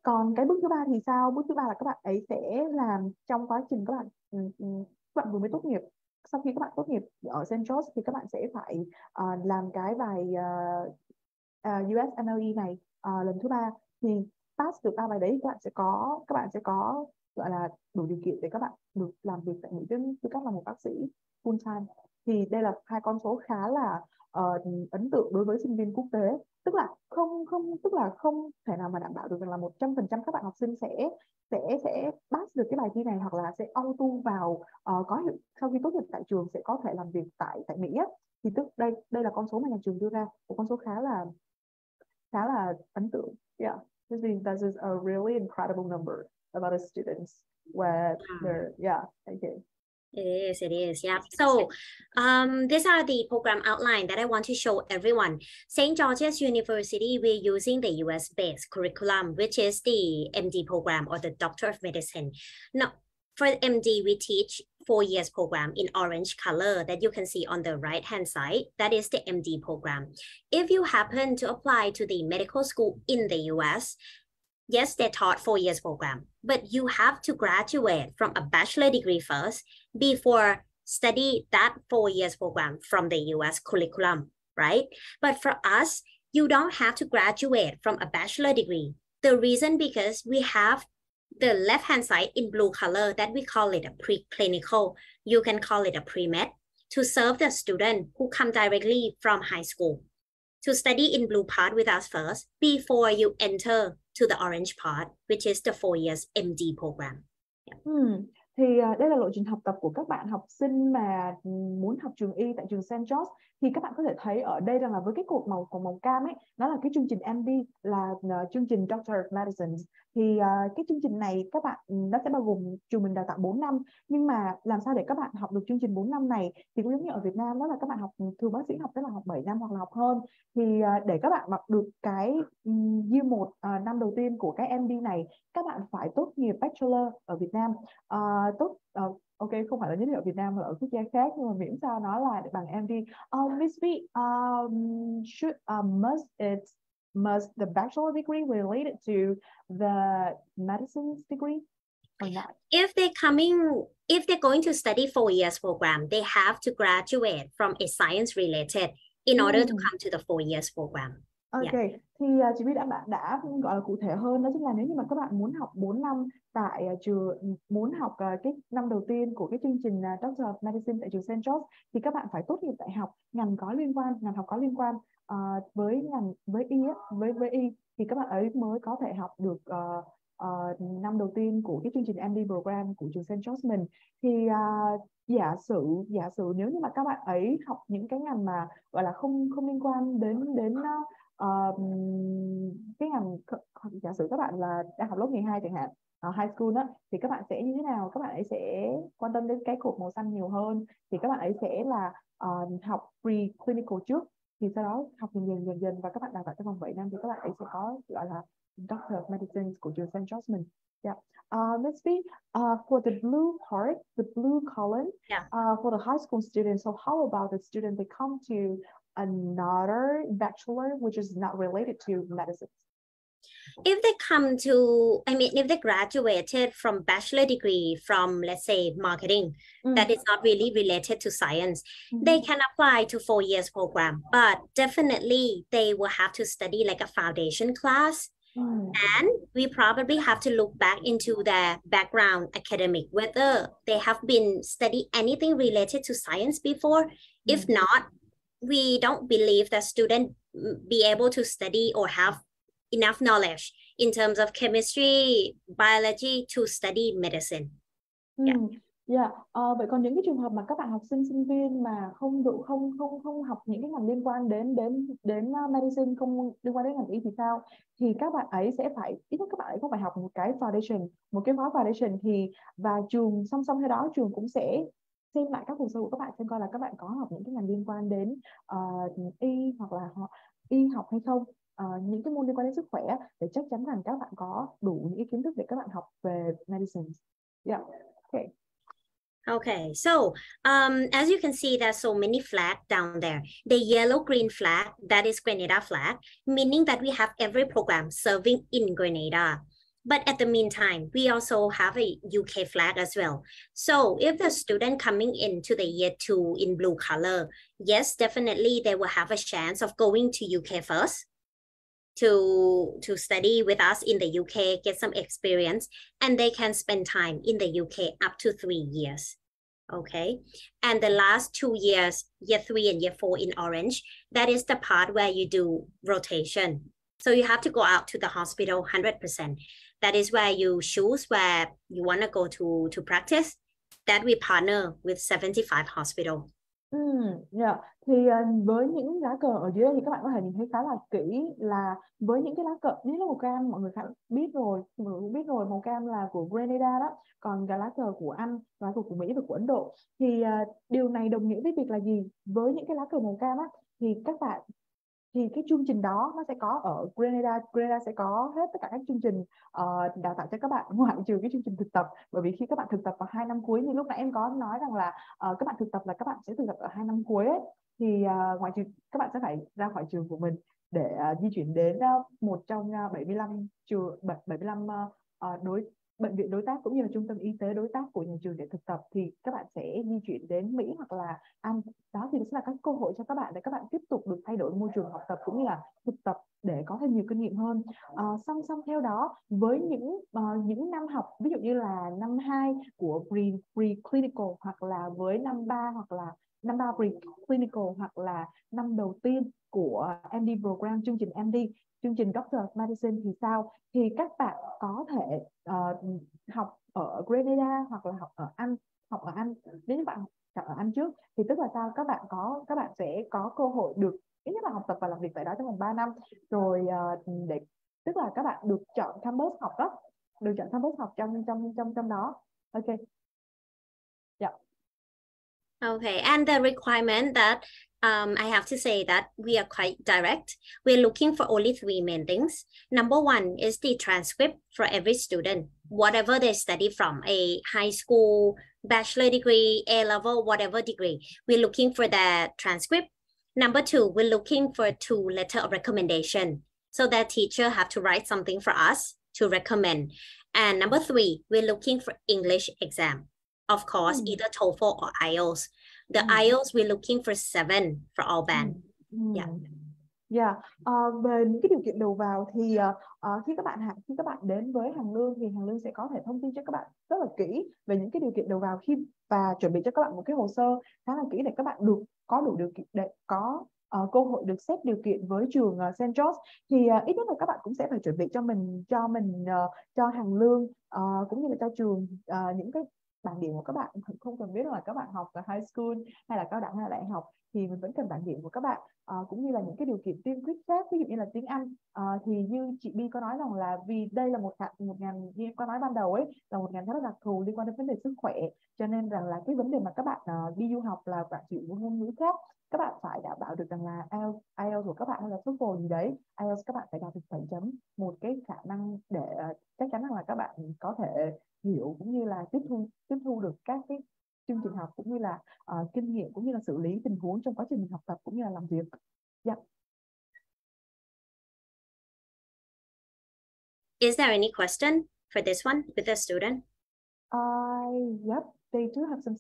Còn cái bước thứ ba thì sao? Bước thứ ba là các bạn ấy sẽ làm trong quá trình các bạn vừa mới tốt nghiệp. Sau khi các bạn tốt nghiệp ở St. George thì các bạn sẽ phải làm cái bài USMLE này lần thứ ba. Thì pass được 3 bài đấy, các bạn sẽ có gọi là đủ điều kiện để các bạn được làm việc tại Mỹ với tư cách là một bác sĩ full time. Thì đây là 2 con số khá là ấn tượng đối với sinh viên quốc tế, tức là không thể nào mà đảm bảo được rằng là 100% các bạn học sinh sẽ pass được cái bài thi này, hoặc là sẽ auto vào sau khi tốt nghiệp tại trường sẽ có thể làm việc tại Mỹ á. Thì đây là con số mà nhà trường đưa ra, một con số khá là ấn tượng. Yeah, this is a really incredible number about the students where they're, yeah, okay. It is, yeah. So these are the program outline that I want to show everyone. St. George's University, we're using the US-based curriculum, which is the MD program or the Doctor of Medicine. Now, for MD, we teach 4 years program in orange color that you can see on the right-hand side. That is the MD program. If you happen to apply to the medical school in the US, yes, they taught 4 years program, but you have to graduate from a bachelor degree first before study that 4 years program from the US curriculum, right? But for us, you don't have to graduate from a bachelor degree. The reason because we have the left-hand side in blue color that we call it a preclinical, you can call it a pre-med, to serve the student who come directly from high school, to study in blue part with us first before you enter to the orange part, which is the 4 years MD program. Yeah. Thì đây là lộ trình học tập của các bạn học sinh mà muốn học trường y tại trường St. George. Thì các bạn có thể thấy ở đây rằng là với cái cột màu của màu cam ấy, nó là cái chương trình MD, là chương trình Doctor of Medicine. Thì cái chương trình này các bạn, nó sẽ bao gồm trường mình đào tạo 4 năm. Nhưng mà làm sao để các bạn học được chương trình 4 năm này thì cũng giống như ở Việt Nam, đó là các bạn học thường bác sĩ học tức là học 7 năm hoặc là học hơn. Thì để các bạn mặc được cái year 1 năm đầu tiên của cái MD này, các bạn phải tốt nghiệp Bachelor ở Việt Nam. Ok, không phải là nhất định ở Việt Nam mà ở quốc gia khác, nhưng mà miễn sao nó là bằng MD. Ms. Bee, must the bachelor degree related to the medicine degree? or not? If they're going to study 4 years program, they have to graduate from a science related in order to come to the 4 years program. Ok, yeah. Thì chị Bee đã gọi là cụ thể hơn, đó chính là nếu như mà các bạn muốn học 4 năm tại trường, muốn học cái năm đầu tiên của cái chương trình Doctor of Medicine tại trường St. George, thì các bạn phải tốt nghiệp đại học ngành có liên quan, ngành học có liên quan với ngành với y thì các bạn ấy mới có thể học được năm đầu tiên của cái chương trình MD program của trường St. George mình. Thì giả sử nếu như mà các bạn ấy học những cái ngành mà gọi là không liên quan đến cái ngành, giả sử các bạn là đang học lớp 12 chẳng hạn, high school đó, thì các bạn sẽ như thế nào? Các bạn ấy sẽ quan tâm đến cái cột màu xanh nhiều hơn, thì các bạn ấy sẽ là học pre-clinical trước, thì sau đó học dần dần và các bạn đào tạo trong vòng 7 năm thì các bạn ấy sẽ có gọi là Doctor of Medicine của trường St. George's. Yeah. Let's see. For the blue part, the blue column, yeah. For the high school students, so how about the student they come to another bachelor which is not related to medicine? If they come to, if they graduated from bachelor degree from, let's say, marketing, that is not really related to science, they can apply to 4 years program, but definitely they will have to study like a foundation class. And we probably have to look back into their background academic, whether they have been studying anything related to science before. If not, we don't believe that students be able to study or have enough knowledge in terms of chemistry, biology to study medicine. Yeah. Vậy còn những cái trường hợp mà các bạn học sinh sinh viên mà không học những cái ngành liên quan đến medicine, không liên quan đến ngành y thì sao? Thì các bạn ấy sẽ phải, ít nhất các bạn ấy cũng phải học một cái foundation, một cái khóa foundation, thì và trường song song theo đó trường cũng sẽ xem lại các hồ sơ của các bạn xem coi là các bạn có học những cái ngành liên quan đến y hoặc là y học hay không, những cái môn liên quan đến sức khỏe, để chắc chắn rằng các bạn có đủ những cái kiến thức để các bạn học về medicine. Yeah. Okay. Okay, so as you can see, there's so many flags down there. The yellow-green flag, that is Grenada flag, meaning that we have every program serving in Grenada. But at the meantime, we also have a UK flag as well. So if the student coming into the year 2 in blue color, yes, definitely they will have a chance of going to UK first to study with us in the UK, get some experience, and they can spend time in the UK up to 3 years. Okay, and the last 2 years, year 3 and year 4 in orange, that is the part where you do rotation. So you have to go out to the hospital 100%. That is where you choose where you want to go to practice. That we partner with 75 hospitals. Thì với những lá cờ ở dưới đây thì các bạn có thể nhìn thấy khá là kỹ, là với những cái lá cờ, những màu cam mọi người khá biết rồi, màu cam là của Grenada đó, còn cả lá cờ của Anh, lá cờ của Mỹ và của Ấn Độ. Thì điều này đồng nghĩa với việc là gì? Với những cái lá cờ màu cam á, thì các bạn, thì cái chương trình đó nó sẽ có ở Grenada sẽ có hết tất cả các chương trình đào tạo cho các bạn, ngoại trừ cái chương trình thực tập. Bởi vì khi các bạn thực tập vào 2 năm cuối, như lúc nãy em có nói rằng là các bạn thực tập là các bạn sẽ thực tập ở 2 năm cuối ấy, thì ngoại trừ các bạn sẽ phải ra khỏi trường của mình để di chuyển đến một trong 75 bệnh viện đối tác cũng như là trung tâm y tế đối tác của nhà trường để thực tập, thì các bạn sẽ di chuyển đến Mỹ hoặc là Anh. Đó thì sẽ là các cơ hội cho các bạn để các bạn tiếp tục được thay đổi môi trường học tập cũng như là thực tập để có thêm nhiều kinh nghiệm hơn. Song song theo đó, với những năm học ví dụ như là năm 2 của pre-clinical hoặc là với năm 3 hoặc là năm 3 pre-clinical hoặc là năm đầu tiên của MD program, chương trình MD, chương trình Doctor of Medicine thì sao? Thì các bạn có thể học ở Grenada hoặc là học ở Anh. Nếu như bạn học ở Anh trước thì tức là sao? Các bạn sẽ có cơ hội được ít nhất là học tập và làm việc tại đó trong vòng 3 năm. Rồi để tức là các bạn được chọn campus học đó, được chọn campus học trong đó. Ok. Yeah. Okay, and the requirement that I have to say that we are quite direct. We're looking for only 3 main things. Number 1 is the transcript for every student, whatever they study from, a high school, bachelor degree, A-level, whatever degree. We're looking for the transcript. Number 2, we're looking for 2 letter of recommendation. So the teacher have to write something for us to recommend. And number three, we're looking for English exam. Of course, either TOEFL or IELTS. The IELTS, we're looking for 7 for all band. Yeah. Yeah. Về những cái điều kiện đầu vào thì khi các bạn đến với Hằng Lương thì Hằng Lương sẽ có thể thông tin cho các bạn rất là kỹ về những cái điều kiện đầu vào khi và chuẩn bị cho các bạn một cái hồ sơ khá là kỹ để các bạn có đủ điều kiện để có cơ hội được xét điều kiện với trường St. George. Thì ít nhất là các bạn cũng sẽ phải chuẩn bị cho Hằng Lương cũng như là cho trường những cái bảng điểm của các bạn, không cần biết là các bạn học ở high school hay là cao đẳng hay là đại học, thì mình vẫn cần bảng điểm của các bạn, cũng như là những cái điều kiện tiên quyết khác, ví dụ như là tiếng Anh. Thì như chị Bee có nói rằng là vì đây là một ngành như em có nói ban đầu ấy, là một ngành rất là đặc thù liên quan đến vấn đề sức khỏe, cho nên rằng là cái vấn đề mà các bạn đi du học là bạn chịu một ngôn ngữ khác, các bạn phải đảm bảo được rằng là IELTS của các bạn hay là TOEFL gì đấy, IELTS các bạn phải đạt được 7 chấm, một cái khả năng để chắc chắn rằng là các bạn có thể hiểu cũng như là tiếp thu được các cái chương trình học cũng như là kinh nghiệm cũng như là xử lý tình huống trong quá trình mình học tập cũng như là làm việc. Yeah. Is there any question for this one with the student? Yep, they do have some.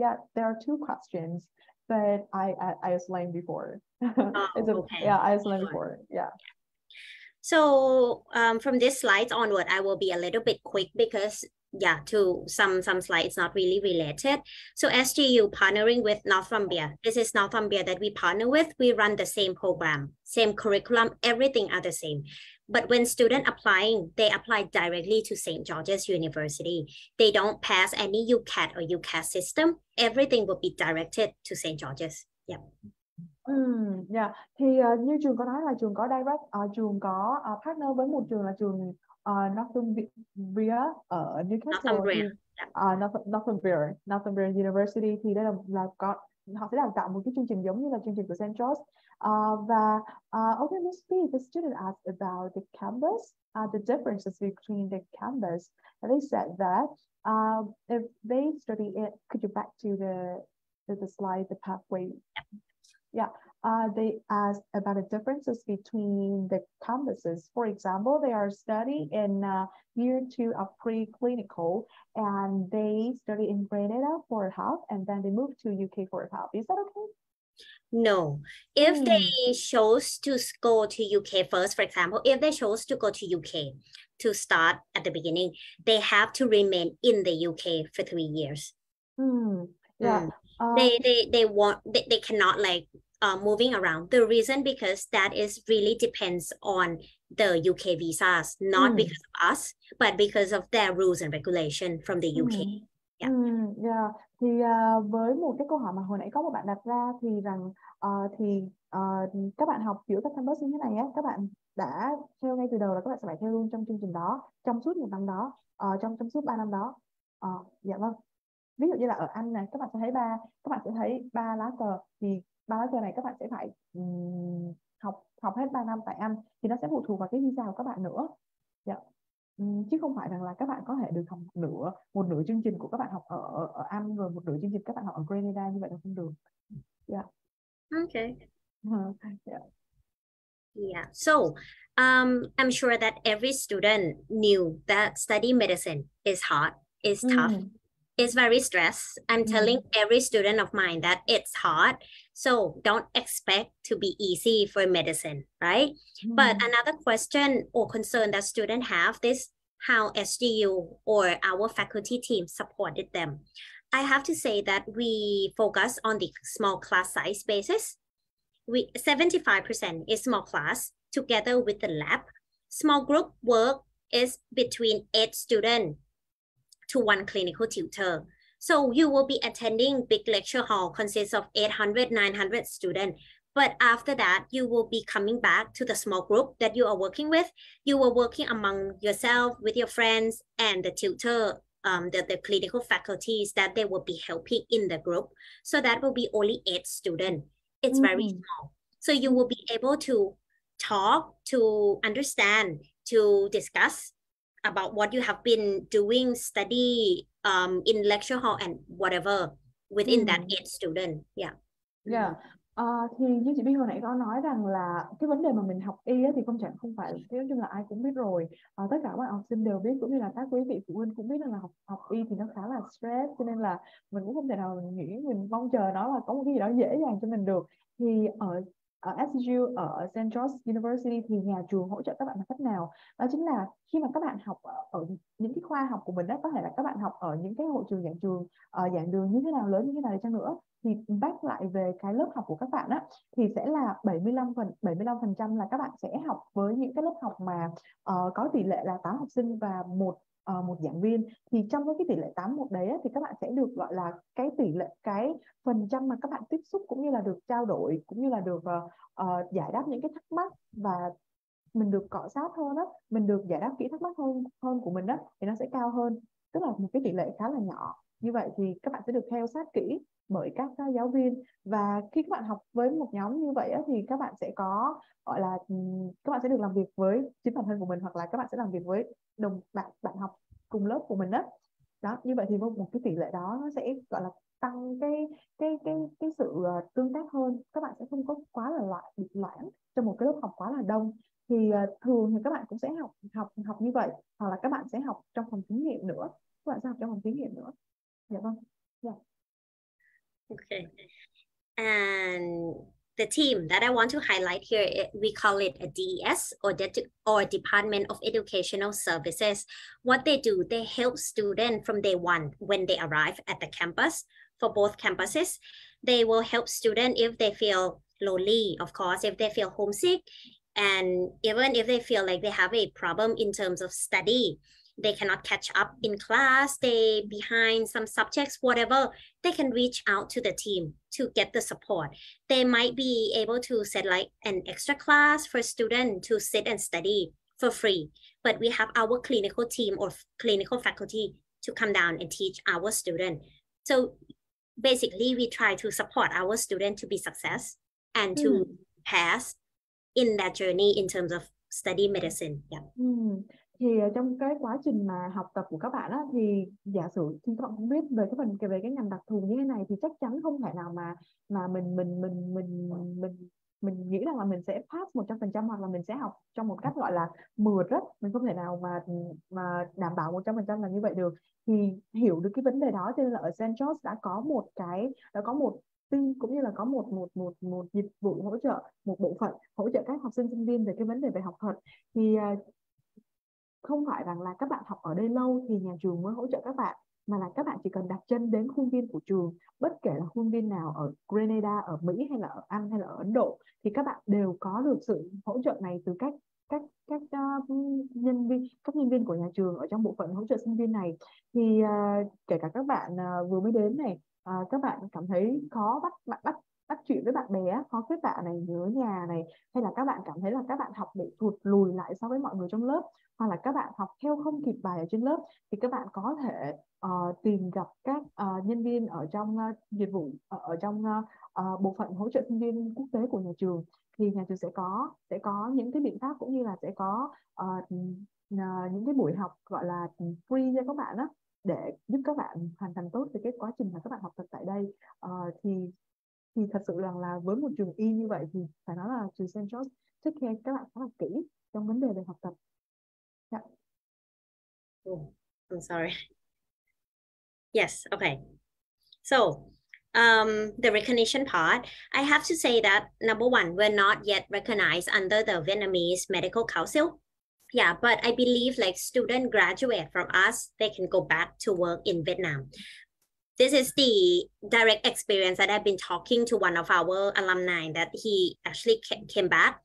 Yeah, there are 2 questions, but I explained before. Oh, okay. Yeah, I explained before. Yeah. So from this slide onward, I will be a little bit quick because yeah, to some slides not really related. So SGU partnering with Northumbria. This is Northumbria that we partner with. We run the same program, same curriculum, everything are the same. But when students applying, they apply directly to St. George's University. They don't pass any UCAT or UCAS system. Everything will be directed to St. George's. Yep. Yeah. Thì như trường có nói là trường có direct, trường có partner với một trường là trường Northumbria ở Newcastle, Northumbria University. Thì đây là có, họ sẽ đào tạo một cái chương trình giống như là chương trình của St. George. Và okay, Ms. Bee, the student asked about the campus, the differences between the campus. And they said that if they study it, could you back to the slide, the pathway? Yeah, they asked about the differences between the campuses. For example, they are studying in year 2 of preclinical, and they study in Grenada for half, and then they move to UK for half. Is that okay? No, if they chose to go to UK first, for example, if they chose to go to UK to start at the beginning, they have to remain in the UK for 3 years. Yeah. They cannot like moving around. The reason because that is really depends on the UK visas, not because of us, but because of their rules and regulation from the UK. Yeah. Yeah. Thì với một cái câu hỏi mà hồi nãy có một bạn đặt ra thì rằng các bạn học giữa các campus như thế này á, các bạn đã theo ngay từ đầu là các bạn sẽ phải theo luôn trong chương trình đó, trong suốt một năm đó, trong suốt 3 năm đó. Dạ vâng. Ví dụ như là ở Anh này, các bạn sẽ thấy 3 lá cờ, thì 3 lá cờ này các bạn sẽ phải học hết 3 năm tại Anh, thì nó sẽ phụ thuộc vào cái visa của các bạn nữa. Yeah. Chứ không phải rằng là các bạn có thể được học một nửa chương trình của các bạn học ở Anh rồi một nửa chương trình các bạn học ở Grenada, như vậy là không được. Yeah. Okay. Yeah. Yeah. So I'm sure that every student knew that study medicine is hard, is tough. It's very stressed. I'm telling every student of mine that it's hard. So don't expect to be easy for medicine, right? But another question or concern that students have is how SGU or our faculty team supported them. I have to say that we focus on the small class size basis. 75% is small class together with the lab. Small group work is between 8 students to 1 clinical tutor. So you will be attending big lecture hall consists of 800, 900 students. But after that, you will be coming back to the small group that you are working with. You are working among yourself with your friends and the tutor, the clinical faculties that they will be helping in the group. So that will be only 8 students. It's very small. So you will be able to talk, to understand, to discuss about what you have been doing, study in lecture hall and whatever within that 8 student. Yeah. Yeah. Thì như chị Bee hồi nãy có nói rằng là cái vấn đề mà mình học y ấy, thì không phải nói chung là ai cũng biết rồi, tất cả các học sinh đều biết, cũng như là các quý vị phụ huynh cũng biết rằng là học y thì nó khá là stress, cho nên là mình cũng không thể nào mình nghĩ mình mong chờ nó là có một cái gì đó dễ dàng cho mình được. Thì ở SGU, ở St. George's University thì nhà trường hỗ trợ các bạn bằng cách nào? Đó chính là khi mà các bạn học ở những cái khoa học của mình đó, có thể là các bạn học ở những cái hội trường giảng đường như thế nào, lớn như thế nào đi chăng nữa, thì back lại về cái lớp học của các bạn á, thì sẽ là 75% là các bạn sẽ học với những cái lớp học mà có tỷ lệ là 8 học sinh và một giảng viên. Thì trong cái tỷ lệ 8:1 đấy thì các bạn sẽ được gọi là cái tỷ lệ, cái phần trăm mà các bạn tiếp xúc cũng như là được trao đổi, cũng như là được giải đáp những cái thắc mắc, và mình được cọ sát hơn đó, mình được giải đáp kỹ thắc mắc hơn của mình đó, thì nó sẽ cao hơn, tức là một cái tỷ lệ khá là nhỏ. Như vậy thì các bạn sẽ được theo sát kỹ bởi các giáo viên, và khi các bạn học với một nhóm như vậy thì các bạn sẽ có gọi là các bạn sẽ được làm việc với chính bản thân của mình, hoặc là các bạn sẽ làm việc với đồng bạn học cùng lớp của mình đó. Đó, như vậy thì một cái tỷ lệ đó nó sẽ gọi là tăng cái sự tương tác hơn, các bạn sẽ không có quá là bị loãng trong một cái lớp học quá là đông. Thì thường thì các bạn cũng sẽ học như vậy, hoặc là các bạn sẽ học trong phòng thí nghiệm nữa, dạ vâng. Yeah. Okay. And the team that I want to highlight here, we call it a DES, or Department of Educational Services. What they do, they help students from day one when they arrive at the campus. For both campuses, they will help students if they feel lonely, of course, if they feel homesick, and even if they feel like they have a problem in terms of study. They cannot catch up in class, they behind some subjects, whatever, they can reach out to the team to get the support. They might be able to set like an extra class for students to sit and study for free. But we have our clinical team or clinical faculty to come down and teach our students. So basically we try to support our students to be success and to pass in that journey in terms of study medicine. Yeah. Thì trong cái quá trình mà học tập của các bạn á, thì giả sử khi các bạn không biết về cái ngành đặc thù như thế này thì chắc chắn không thể nào mà mình nghĩ rằng là mình sẽ pass 100%, hoặc là mình sẽ học trong một cách gọi là mượt rất, mình không thể nào mà đảm bảo 100% là như vậy được. Thì hiểu được cái vấn đề đó cho nên là ở St. George's đã có một cũng như là có một dịch vụ hỗ trợ, một bộ phận hỗ trợ các học sinh sinh viên về cái vấn đề về học thuật. Thì không phải rằng là các bạn học ở đây lâu thì nhà trường mới hỗ trợ các bạn, mà là các bạn chỉ cần đặt chân đến khuôn viên của trường, bất kể là khuôn viên nào ở Grenada, ở Mỹ hay là ở Anh hay là ở Ấn Độ, thì các bạn đều có được sự hỗ trợ này từ các nhân viên của nhà trường ở trong bộ phận hỗ trợ sinh viên này. Thì kể cả các bạn vừa mới đến này, các bạn cảm thấy khó bắt chuyện với bạn bè, khó kết bạn này, nhớ nhà này, hay là các bạn cảm thấy là các bạn học bị thụt lùi lại so với mọi người trong lớp, hoặc là các bạn học theo không kịp bài ở trên lớp, thì các bạn có thể tìm gặp các nhân viên ở trong dịch vụ, ở trong bộ phận hỗ trợ sinh viên quốc tế của nhà trường. Thì nhà trường sẽ có những cái biện pháp, cũng như là sẽ có những cái buổi học gọi là free cho các bạn đó, để giúp các bạn hoàn thành tốt về cái quá trình mà các bạn học tập tại đây. Thì thật sự là với một trường y như vậy thì phải nói là trường St. George's take care các bạn khá là kỹ trong vấn đề về học tập. Yeah. Oh, I'm sorry. Yes, okay. So, the recognition part, I have to say that number one, we're not yet recognized under the Vietnamese Medical Council. Yeah, but I believe like students graduate from us, they can go back to work in Vietnam. This is the direct experience that I've been talking to one of our alumni that he actually came back.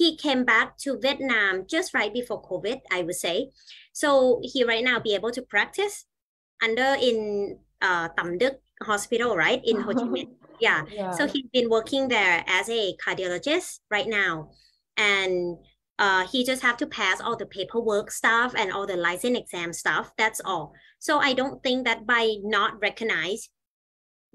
He came back to Vietnam just right before COVID, I would say. So he right now be able to practice in Tam Duc Hospital, right, in Ho Chi Minh. Yeah. Yeah. So he's been working there as a cardiologist right now. And he just have to pass all the paperwork stuff and all the license exam stuff. That's all. So I don't think that by not recognized,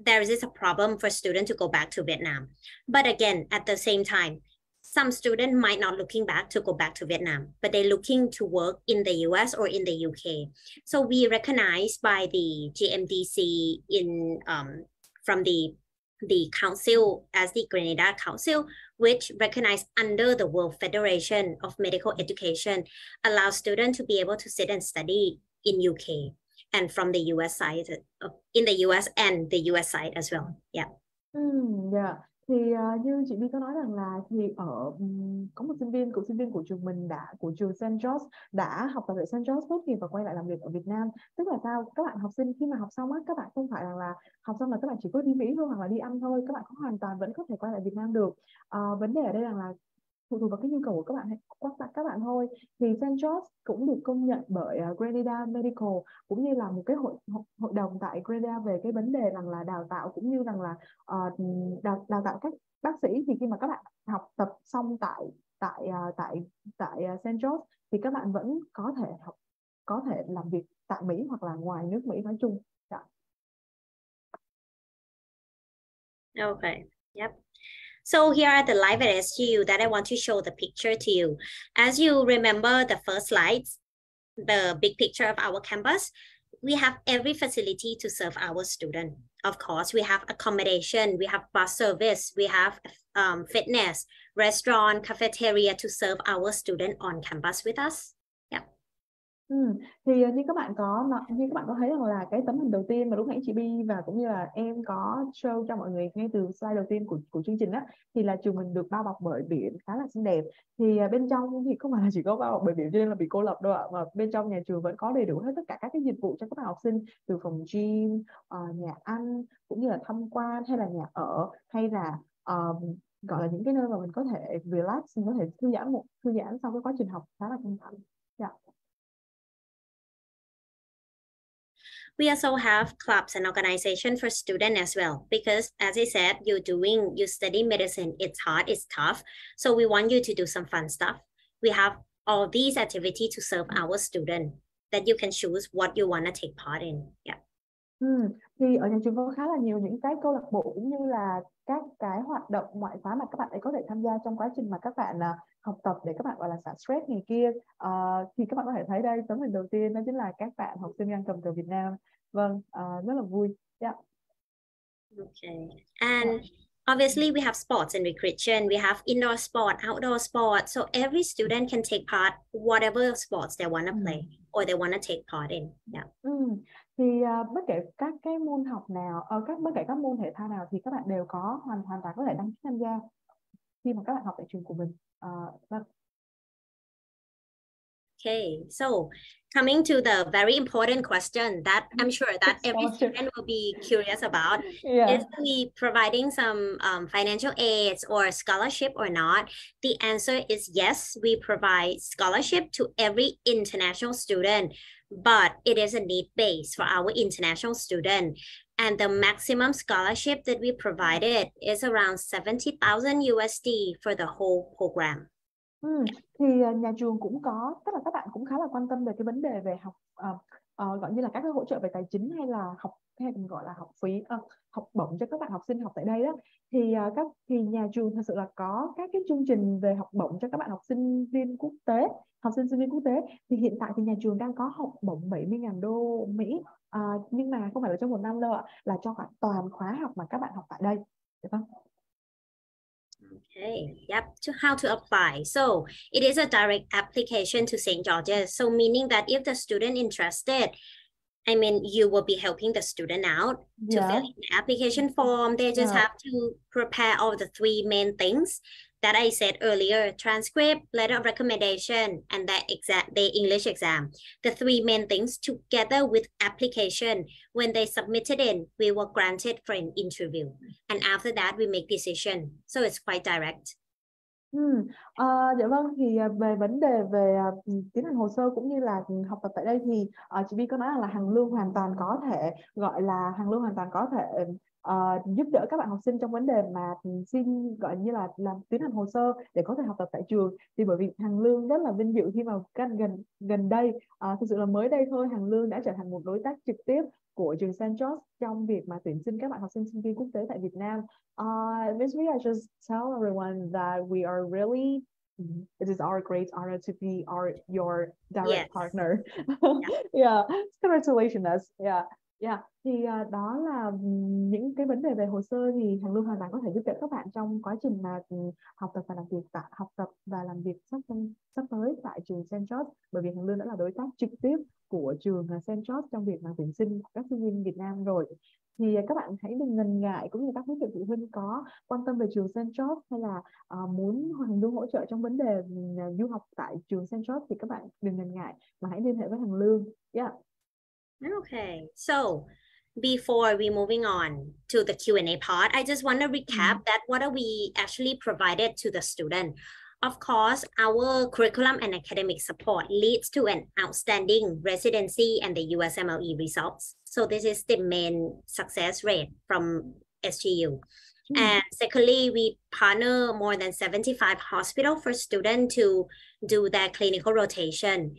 there is a problem for students to go back to Vietnam. But again, at the same time, some students might not looking back to go back to Vietnam, but they're looking to work in the US or in the UK. So we recognize by the GMDC from the the council as the Grenada Council, which recognized under the World Federation of Medical Education, allows students to be able to sit and study in UK and from the US side, in the US and the US side as well. Yeah. Yeah. Thì như chị Bee có nói rằng là thì có một sinh viên của trường mình của trường St. George đã học tại St. George tốt nghiệp và quay lại làm việc ở Việt Nam. Tức là sao? Các bạn học sinh khi mà học xong á, các bạn không phải rằng là học xong là các bạn chỉ có đi Mỹ thôi hoặc là đi ăn thôi, các bạn hoàn toàn vẫn có thể quay lại Việt Nam được. Vấn đề ở đây rằng là phụ thuộc vào cái nhu cầu của các bạn thôi. Thì St. George cũng được công nhận bởi Grenada Medical, cũng như là một cái hội đồng tại Grenada về cái vấn đề rằng là đào tạo, cũng như rằng là đào tạo các bác sĩ. Thì khi mà các bạn học tập xong tại St. George thì các bạn vẫn có thể làm việc tại Mỹ hoặc là ngoài nước Mỹ nói chung. Okay. Yep. So here are the live at SGU that I want to show the picture to you. As you remember the first slides, the big picture of our campus, we have every facility to serve our student. Of course, we have accommodation, we have bus service, we have fitness, restaurant, cafeteria to serve our student on campus with us. Thì như các bạn có thấy rằng là cái tấm hình đầu tiên mà lúc nãy chị Bee và cũng như là em có show cho mọi người ngay từ slide đầu tiên của chương trình đó, thì là trường mình được bao bọc bởi biển khá là xinh đẹp. Thì bên trong thì không phải là chỉ có bao bọc bởi biển cho nên là bị cô lập đâu ạ, mà bên trong nhà trường vẫn có đầy đủ hết tất cả các cái dịch vụ cho các bạn học sinh, từ phòng gym, nhà ăn, cũng như là tham quan hay là nhà ở, hay là gọi là những cái nơi mà mình có thể relax, mình có thể thư giãn sau cái quá trình học khá là căng thẳng. We also have clubs and organization for students as well, because as I said, you study medicine, it's hard, it's tough. So we want you to do some fun stuff. We have all these activities to serve our students that you can choose what you want to take part in. Yeah. Thì ở nhà trường có khá là nhiều những cái câu lạc bộ cũng như là các cái hoạt động ngoại khóa mà các bạn ấy có thể tham gia trong quá trình mà các bạn học tập để các bạn gọi là xả stress này kia. Thì các bạn có thể thấy đây, tấm hình đầu tiên đó chính là các bạn học sinh đang cầm từ Việt Nam. Vâng, rất là vui. Yeah. Okay. And obviously we have sports and recreation. We have indoor sport, outdoor sport. So every student can take part whatever sports they want to play or they want to take part in. Yeah. Thì bất kể các cái môn học nào, bất kể các môn thể thao nào thì các bạn đều có hoàn toàn có thể đăng ký tham gia khi mà các bạn học tại trường của mình. Okay, so coming to the very important question that I'm sure that every student will be curious about, is we providing some financial aids or scholarship or not? The answer is yes, we provide scholarship to every international student, but it is a need base for our international student. And the maximum scholarship that we provided is around $70,000 for the whole program. Thì nhà trường cũng có, tức là các bạn cũng khá là quan tâm về cái vấn đề về học, gọi như là các cái hỗ trợ về tài chính hay là học, hay còn gọi là học phí, học bổng cho các bạn học sinh học tại đây đó. Thì nhà trường thật sự là có các cái chương trình về học bổng cho các bạn học sinh sinh viên quốc tế. Thì hiện tại thì nhà trường đang có học bổng $70,000 Mỹ, nhưng mà không phải là trong một năm đâu ạ, là cho toàn khóa học mà các bạn học tại đây, được không? Okay, yep. So how to apply? So it is a direct application to St. George's. So meaning that if the student interested, I mean, you will be helping the student out to fill in the application form. They just have to prepare all the three main things that I said earlier: transcript, letter of recommendation, and the English exam. The three main things together with application. When they submitted in, we were granted for an interview. And after that, we make decision. So it's quite direct. Dạ vâng, thì về vấn đề về tiến hành hồ sơ cũng như là học tập tại đây thì chị Bee có nói rằng là Hằng Lương hoàn toàn có thể giúp đỡ các bạn học sinh trong vấn đề mà xin gọi như là làm tiến hành hồ sơ để có thể học tập tại trường. Thì bởi vì Hằng Lương rất là vinh dự khi mà gần đây, thực sự là mới đây thôi, Hằng Lương đã trở thành một đối tác trực tiếp của trường St. George trong việc mà tuyển sinh các bạn học sinh sinh viên quốc tế tại Việt Nam. Ms. Bee, I just tell everyone that we are really, it is our great honor to be your direct partner. Congratulations. Thì đó là những cái vấn đề về hồ sơ thì Hằng Lương hoàn toàn có thể giúp đỡ các bạn trong quá trình mà học tập và làm việc sắp tới tại trường St. George, bởi vì Hằng Lương đã là đối tác trực tiếp của trường St. George trong việc mà tuyển sinh các sinh viên Việt Nam rồi. Thì các bạn hãy đừng ngần ngại, cũng như các quý vị phụ huynh có quan tâm về trường St. George hay là muốn Hằng Lương hỗ trợ trong vấn đề du học tại trường St. George thì các bạn đừng ngần ngại mà hãy liên hệ với Hằng Lương. Okay, so before we moving on to the Q&A part, I just want to recap that what are we actually provided to the student. Of course, our curriculum and academic support leads to an outstanding residency and the USMLE results. So this is the main success rate from SGU. And secondly, we partner more than 75 hospitals for students to do their clinical rotation.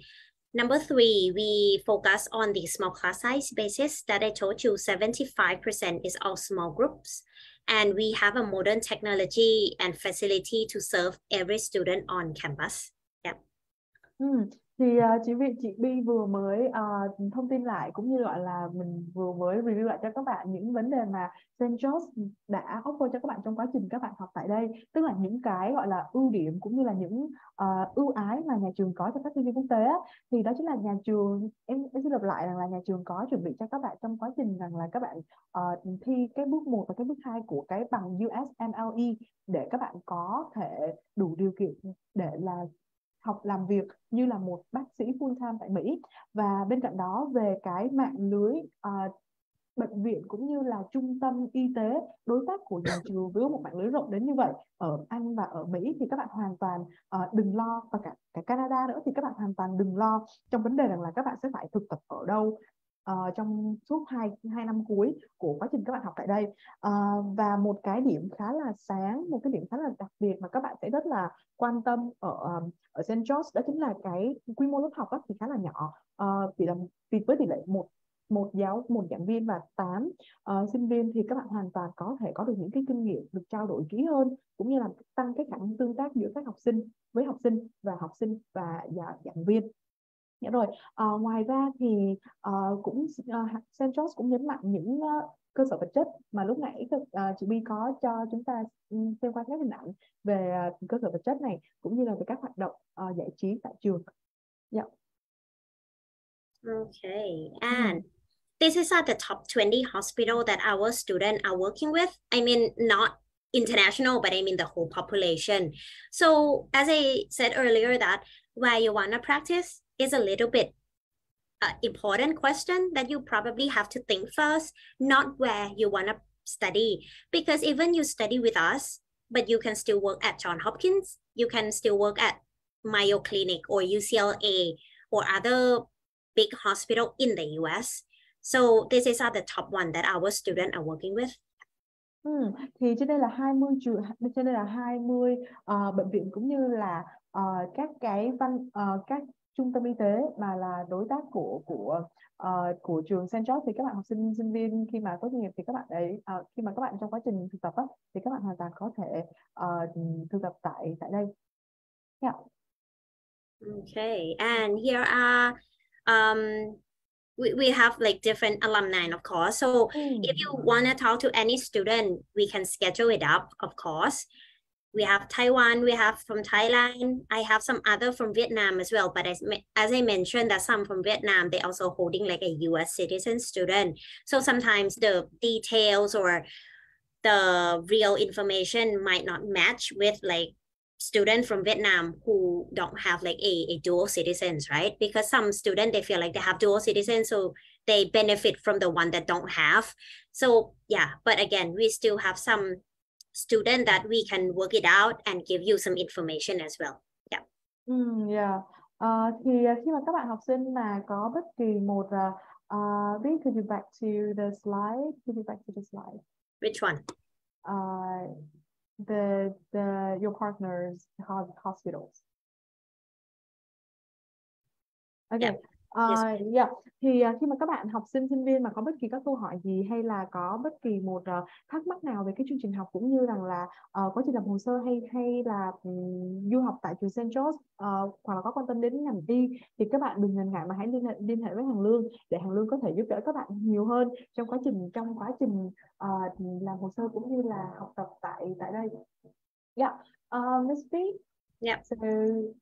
Number three, we focus on the small class size basis that I told you, 75% is all small groups. And we have a modern technology and facility to serve every student on campus. Thì chị Bee vừa mới thông tin lại, cũng như gọi là mình vừa mới review lại cho các bạn những vấn đề mà St. George đã offer cho các bạn trong quá trình các bạn học tại đây, tức là những cái gọi là ưu điểm cũng như là những ưu ái mà nhà trường có cho các sinh viên quốc tế. Thì đó chính là nhà trường, em xin lặp lại rằng là nhà trường có chuẩn bị cho các bạn trong quá trình rằng là các bạn thi cái bước 1 và cái bước 2 của cái bằng USMLE để các bạn có thể đủ điều kiện để là học làm việc như là một bác sĩ full time tại Mỹ. Và bên cạnh đó về cái mạng lưới bệnh viện cũng như là trung tâm y tế đối tác của nhà trường với một mạng lưới rộng đến như vậy ở Anh và ở Mỹ, thì các bạn hoàn toàn đừng lo, và cả Canada nữa, thì các bạn hoàn toàn đừng lo trong vấn đề rằng là các bạn sẽ phải thực tập ở đâu trong suốt hai năm cuối của quá trình các bạn học tại đây. Và một cái điểm khá là sáng, một cái điểm khá là đặc biệt mà các bạn sẽ rất là quan tâm ở St. George, đó chính là cái quy mô lớp học thì khá là nhỏ, với tỷ lệ một giảng viên và 8 sinh viên, thì các bạn hoàn toàn có thể có được những cái kinh nghiệm được trao đổi kỹ hơn, cũng như là tăng cái khả năng tương tác giữa các học sinh với học sinh và giảng viên. Rồi, ngoài ra thì St. George cũng nhấn mạnh những cơ sở vật chất mà lúc nãy chị Bee có cho chúng ta xem qua các hình ảnh về cơ sở vật chất này, cũng như là về các hoạt động giải trí tại trường. Okay, and this is at the top 20 hospital that our students are working with. I mean, not international, but I mean the whole population. So as I said earlier, that where you want to practice is a little bit important question that you probably have to think first, not where you want to study. Because even you study with us, but you can still work at Johns Hopkins, you can still work at Mayo Clinic or UCLA or other big hospital in the US. So this is the top one that our students are working with. Thì trên đây là 20 bệnh viện cũng như là các trung tâm y tế mà là đối tác của trường St. George, thì các bạn học sinh sinh viên khi mà tốt nghiệp thì các bạn ấy khi mà các bạn trong quá trình thực tập thì các bạn hoàn toàn có thể thực tập tại đây. Okay, and here are we have like different alumni, of course. So if you want to talk to any student, we can schedule it up, of course. We have Taiwan, we have from Thailand. I have some other from Vietnam as well. But as I mentioned, that some from Vietnam, they also holding like a US citizen student. So sometimes the details or the real information might not match with like students from Vietnam who don't have like a dual citizens, right? Because some students, they feel like they have dual citizens, so they benefit from the one that don't have. So yeah, but again, we still have some student that we can work it out and give you some information as well. Thì khi mà các bạn học sinh mà có bất kỳ một could you back to the slide? Could you back to the slide? Which one? Your partners hospitals. Okay. Thì khi mà các bạn học sinh, sinh viên mà có bất kỳ các câu hỏi gì hay là có bất kỳ một thắc mắc nào về cái chương trình học cũng như rằng là quá trình làm hồ sơ hay là du học tại trường St. George hoặc là có quan tâm đến ngành y thì các bạn đừng ngần ngại mà hãy liên hệ với Hằng Lương để Hằng Lương có thể giúp đỡ các bạn nhiều hơn trong quá trình làm hồ sơ cũng như là học tập tại đây. Ms. Bee? Yeah. So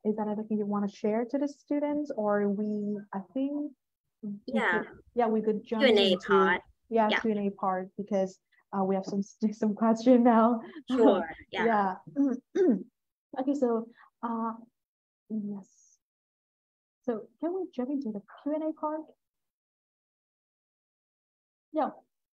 is that anything you want to share to the students, or we could jump into part. Q&A part, because we have some questions now. Sure. Yeah. Okay. So yes. So can we jump into the Q&A part? Yeah.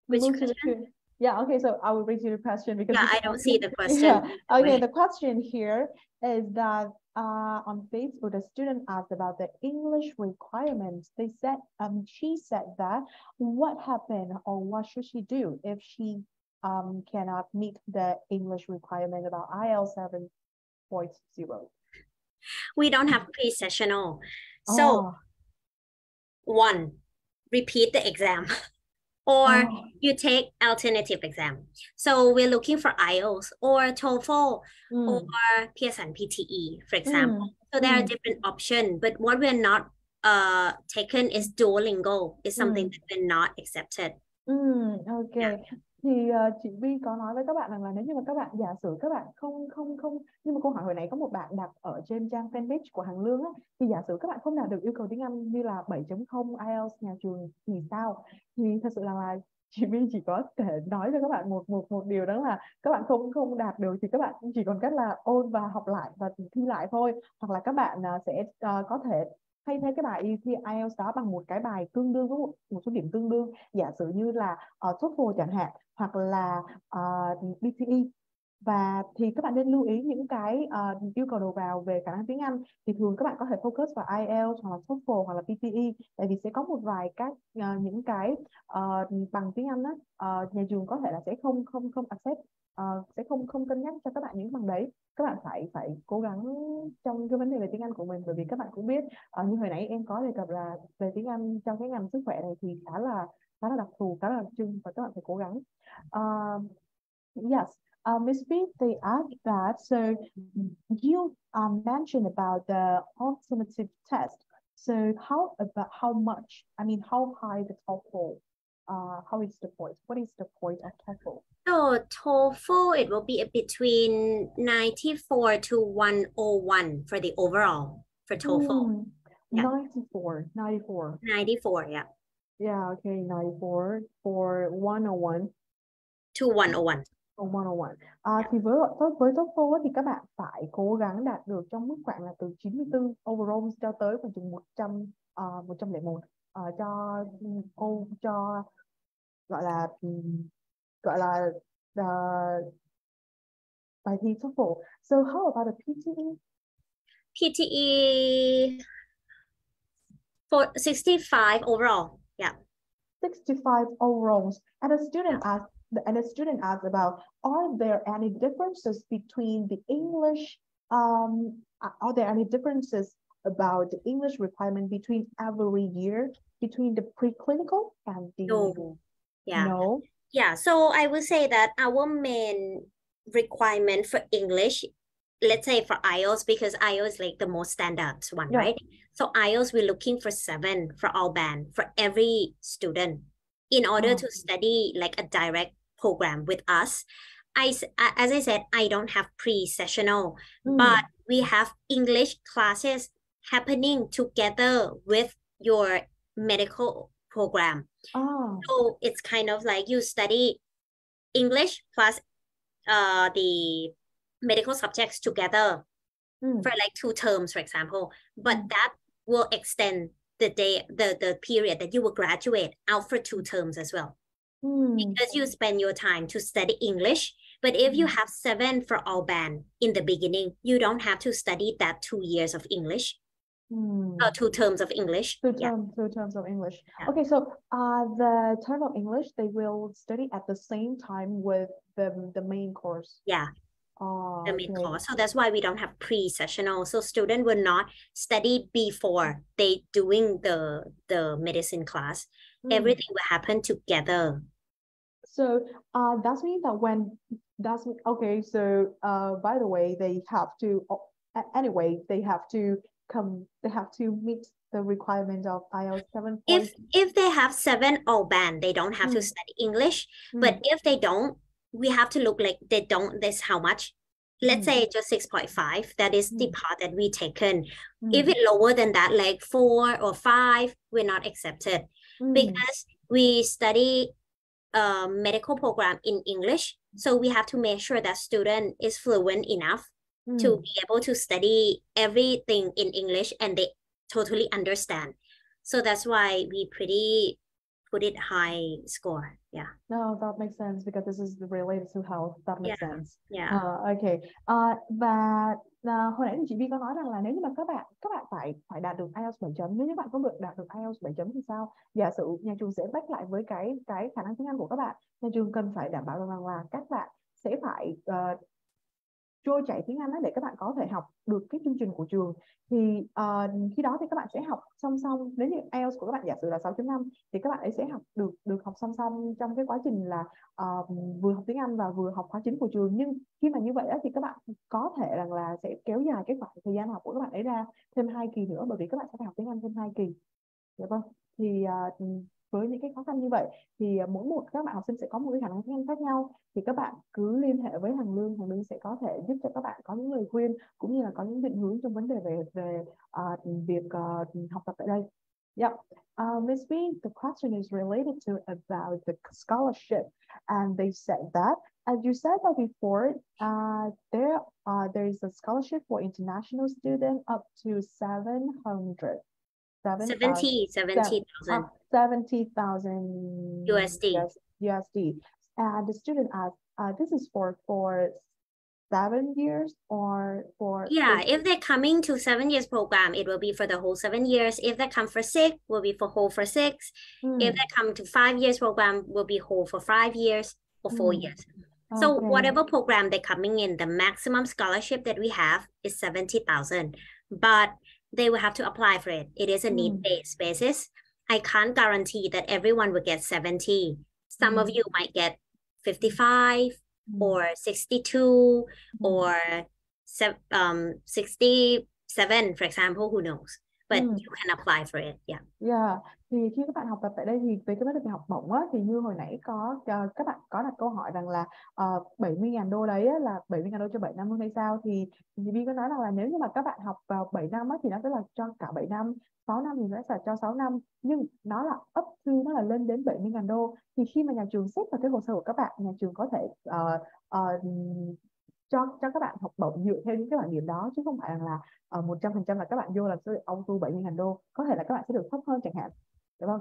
Which question? Yeah, okay, so I will read you the question because I don't see the question. Okay, the question here is that on Facebook, a student asked about the English requirements. They said, she said that what happened or what should she do if she cannot meet the English requirement about IELTS 7.0? We don't have pre-sessional. So, one, repeat the exam. Or you take alternative exam. So we're looking for IELTS or TOEFL or PS and PTE, for example. So there are different options, but what we're not taken is Duolingo. It's something that we're not accepted. Okay. Yeah. Thì chị Bee có nói với các bạn rằng là nếu như mà các bạn giả sử các bạn không nhưng mà câu hỏi hồi nãy có một bạn đặt ở trên trang fanpage của Hằng Lương á, thì giả sử các bạn không đạt được yêu cầu tiếng Anh như là 7.0 IELTS nhà trường thì sao? Thì thật sự là chị Bee chỉ có thể nói cho các bạn một điều, đó là các bạn không đạt được thì các bạn chỉ còn cách là ôn và học lại và thi lại thôi, hoặc là các bạn sẽ có thể thay thế cái bài thi IELTS đó bằng một cái bài tương đương với một số điểm tương đương, giả sử như là TOEFL chẳng hạn, hoặc là PTE. Và thì các bạn nên lưu ý những cái yêu cầu đầu vào về khả năng tiếng Anh thì thường các bạn có thể focus vào IELTS hoặc là TOEFL hoặc là PTE, tại vì sẽ có một vài các những cái bằng tiếng Anh đó, nhà trường có thể là sẽ không accept, sẽ không cân nhắc cho các bạn những bằng đấy. Các bạn phải cố gắng trong cái vấn đề về tiếng Anh của mình, bởi vì các bạn cũng biết như hồi nãy em có đề cập là về tiếng Anh trong cái ngành sức khỏe này thì khá là đặc thù, khá là đặc trưng và các bạn phải cố gắng. Yes. Ms. Bee, they asked that. So you mentioned about the alternative test. So how much? I mean, how high the TOEFL? How is the point? What is the point of TOEFL? So TOEFL, it will be between 94 to 101 for the overall for TOEFL. 94. Yeah. Yeah. Okay. 94 for 101 to 101. 101. Thì với TOEFL thì các bạn phải cố gắng đạt được trong mức khoảng là từ 94 overall cho tới khoảng chừng 101 cho gọi là bài thi TOEFL. So how about the PTE? PTE for 65 overall. Yeah. 65 overall. And a student asked. And a student asked about, are there any differences between the English? Are there any differences about the English requirement between every year, between the preclinical and the? No. Yeah. No. Yeah. So I would say that our main requirement for English, let's say for IELTS, because IELTS is like the most standard one, right? So IELTS, we're looking for 7 for all band for every student in order to study like a direct program with us. As I said, I don't have pre-sessional, but we have English classes happening together with your medical program. So it's kind of like you study English plus the medical subjects together for like 2 terms, for example, but that will extend the day, the period that you will graduate out for 2 terms as well, because you spend your time to study English. But if you have 7 for all band in the beginning, you don't have to study that 2 years of English, or 2 terms of English. 2 terms of English. Yeah. Okay, so the term of English, they will study at the same time with the main course. Yeah. the main course. So that's why we don't have pre-sessional. So students will not study before they doing the medicine class. Everything will happen together. So that means that when that's okay. So by the way, they have to anyway. They have to come. They have to meet the requirement of IELTS 7. If they have 7 or band, they don't have to study English. But if they don't, we have to look like they don't. This how much? Let's say just 6.5. That is the part that we taken. If it's lower than that, like 4 or 5, we're not accepted because we study medical program in English. So we have to make sure that student is fluent enough to be able to study everything in English and they totally understand. So that's why we pretty put it high score. Yeah. No, that makes sense because this is related to health. That makes sense. Yeah. Okay. Và hồi nãy chị Vi có nói rằng là nếu như mà các bạn phải đạt được IELTS 7 chấm. Nếu như bạn không được đạt được IELTS 7 chấm thì sao? Giả sử nhà trường sẽ back lại với cái khả năng tiếng Anh của các bạn. Nhà trường cần phải đảm bảo rằng là các bạn sẽ phải trôi chảy tiếng Anh để các bạn có thể học được cái chương trình của trường. Thì khi đó thì các bạn sẽ học song song. Nếu như IELTS của các bạn giả sử là 6.5 thì các bạn ấy sẽ học được học song song trong cái quá trình là vừa học tiếng Anh và vừa học khóa chính của trường. Nhưng khi mà như vậy thì các bạn có thể rằng là sẽ kéo dài cái khoảng thời gian học của các bạn ấy ra thêm 2 kỳ nữa, bởi vì các bạn sẽ phải học tiếng Anh thêm 2 kỳ. Được không? Thì với những cái khó khăn như vậy thì mỗi một các bạn học sinh sẽ có một cái khả năng tiếng Anh khác nhau, thì các bạn cứ liên hệ với Hằng Lương. Hằng Lương sẽ có thể giúp cho các bạn có những lời khuyên cũng như là có những định hướng trong vấn đề về việc học tập tại đây. Yep. Ms. Bee, the question is related to about the scholarship, and they said that, as you said that before, there is a scholarship for international student up to 700. 70,000 USD. And the student asked, this is for 7 years or for... Yeah, if they're coming to 7 years program, it will be for the whole 7 years. If they come for 6, will be for whole for 6. If they come to 5 years program, will be whole for 5 years or 4 years. Okay. So whatever program they're coming in, the maximum scholarship that we have is 70,000. But they will have to apply for it. It is a need-based basis. I can't guarantee that everyone will get 70. Some of you might get 55 or 62 or 67, for example, who knows? But you can apply for it, yeah. Yeah, thì khi các bạn học tập tại đây thì về cái vấn đề về học bổng á, thì như hồi nãy các bạn có đặt câu hỏi rằng là 70.000 đô đấy á, là 70.000 đô cho 7 năm luôn hay sao? Thì Vi có nói rằng là nếu như mà các bạn học vào 7 năm á, thì nó sẽ là cho cả 7 năm, 6 năm thì nó sẽ cho 6 năm, nhưng nó là up to, nó là lên đến 70.000 đô. Thì khi mà nhà trường xét vào cái hồ sơ của các bạn, nhà trường có thể cho các bạn học bổng dựa theo những cái bảng điểm đó, chứ không phải là 100% là các bạn vô làm sẽ được auto 70.000 đô. Có thể là các bạn sẽ được thấp hơn chẳng hạn, được không?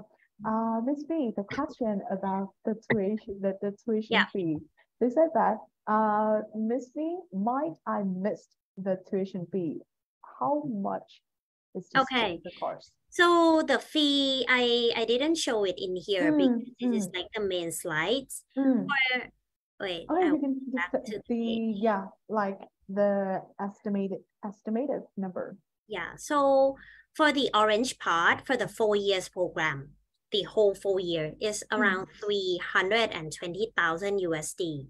Ms. Bee, the question about the tuition fee. They said that, Ms. Bee, might I missed the tuition fee? How much is the course? So the fee, I didn't show it in here because this is like the main slides. Or, wait, you can just to the like the estimated number. Yeah, so for the orange part, for the 4 years program, the whole 4 year is around 320,000 USD.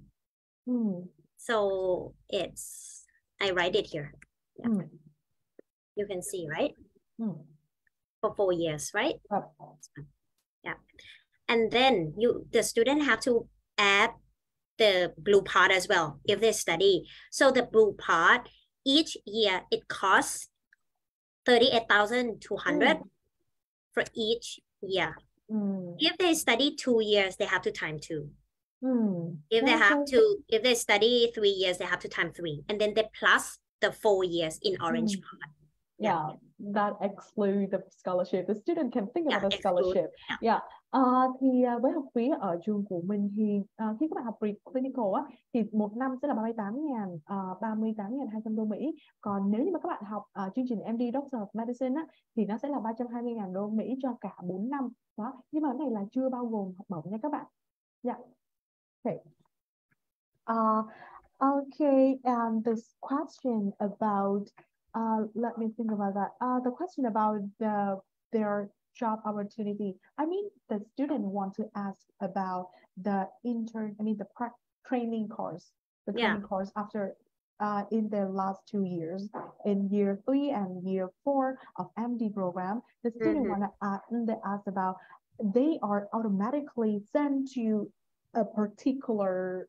So it's, I write it here. Yeah. You can see, right? For 4 years, right? Yeah. And then the student have to add the blue part as well, if they study. So the blue part, each year it costs 38,200 for each year. If they study 2 years, they have to time 2. If they study 3 years, they have to time 3, and then they plus the 4 years in orange part. Yeah, that excludes the scholarship. The student can think about the scholarship. Yeah. Thì với học phí ở trường của mình thì khi các bạn học pre-clinical á, thì 1 năm sẽ là 38.200 đô Mỹ. Còn nếu như mà các bạn học chương trình MD Doctor of Medicine á, thì nó sẽ là 320.000 đô Mỹ cho cả 4 năm. Đó. Nhưng mà cái này là chưa bao gồm học bổng nha các bạn. Dạ. Yeah. Okay. Okay, this question about, let me think about that. The question about their job opportunity. I mean, the student want to ask about the intern, I mean, the training course, the training course after in their last 2 years, in year 3 and year 4 of MD program. The student want to ask about, they are automatically sent to a particular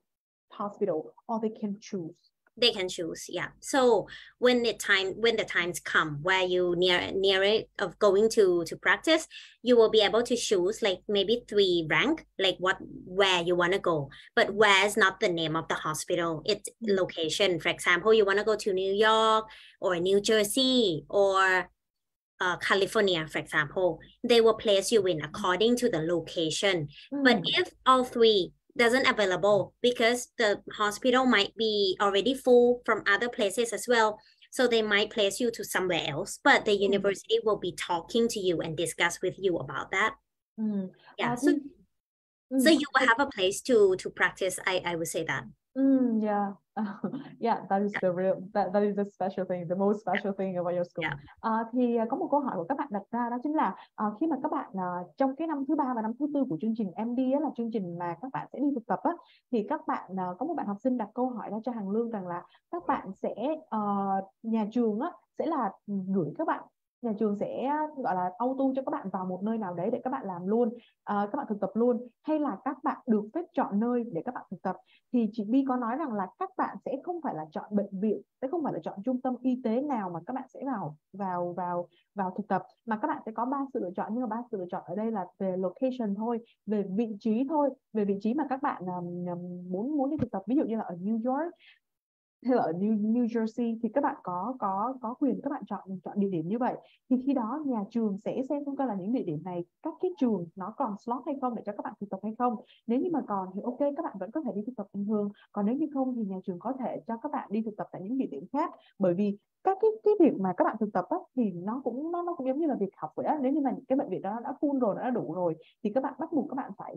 hospital, or they can choose. They can choose, yeah. So when the times come where you near it of going to practice, you will be able to choose like maybe 3 rank, like where you want to go. But where is not the name of the hospital, it's location. For example, you want to go to New York or New Jersey or California, for example. They will place you in according to the location. But if all 3 doesn't available because the hospital might be already full from other places as well, so they might place you to somewhere else, but the university will be talking to you and discuss with you about that. Yeah, so you will have a place to practice. I would say that. Yeah, that is the real, that is the special thing, the most special thing about your school. Thì có một câu hỏi của các bạn đặt ra, đó chính là khi mà các bạn trong cái năm thứ 3 và năm thứ 4 của chương trình MD á, là chương trình mà các bạn sẽ đi thực tập á, thì các bạn có một bạn học sinh đặt câu hỏi ra cho Hằng Lương rằng là các bạn sẽ nhà trường á, sẽ là gửi các bạn, nhà trường sẽ gọi là auto cho các bạn vào một nơi nào đấy để các bạn làm luôn, các bạn thực tập luôn, hay là các bạn được phép chọn nơi để các bạn thực tập. Thì chị Bee có nói rằng là các bạn sẽ không phải là chọn bệnh viện, sẽ không phải là chọn trung tâm y tế nào mà các bạn sẽ vào thực tập, mà các bạn sẽ có 3 sự lựa chọn. Nhưng mà 3 sự lựa chọn ở đây là về location thôi, về vị trí thôi, về vị trí mà các bạn muốn đi thực tập. Ví dụ như là ở New York hay là ở New Jersey thì các bạn có quyền các bạn chọn địa điểm như vậy. Thì khi đó nhà trường sẽ xem coi là những địa điểm này, các cái trường nó còn slot hay không để cho các bạn thực tập hay không. Nếu như mà còn thì ok, các bạn vẫn có thể đi thực tập bình thường, còn nếu như không thì nhà trường có thể cho các bạn đi thực tập tại những địa điểm khác. Bởi vì các cái việc mà các bạn thực tập á, thì nó cũng giống như là việc học vậy á. Nếu như mà cái bệnh viện đó đã full rồi, nó đã đủ rồi thì các bạn bắt buộc các bạn phải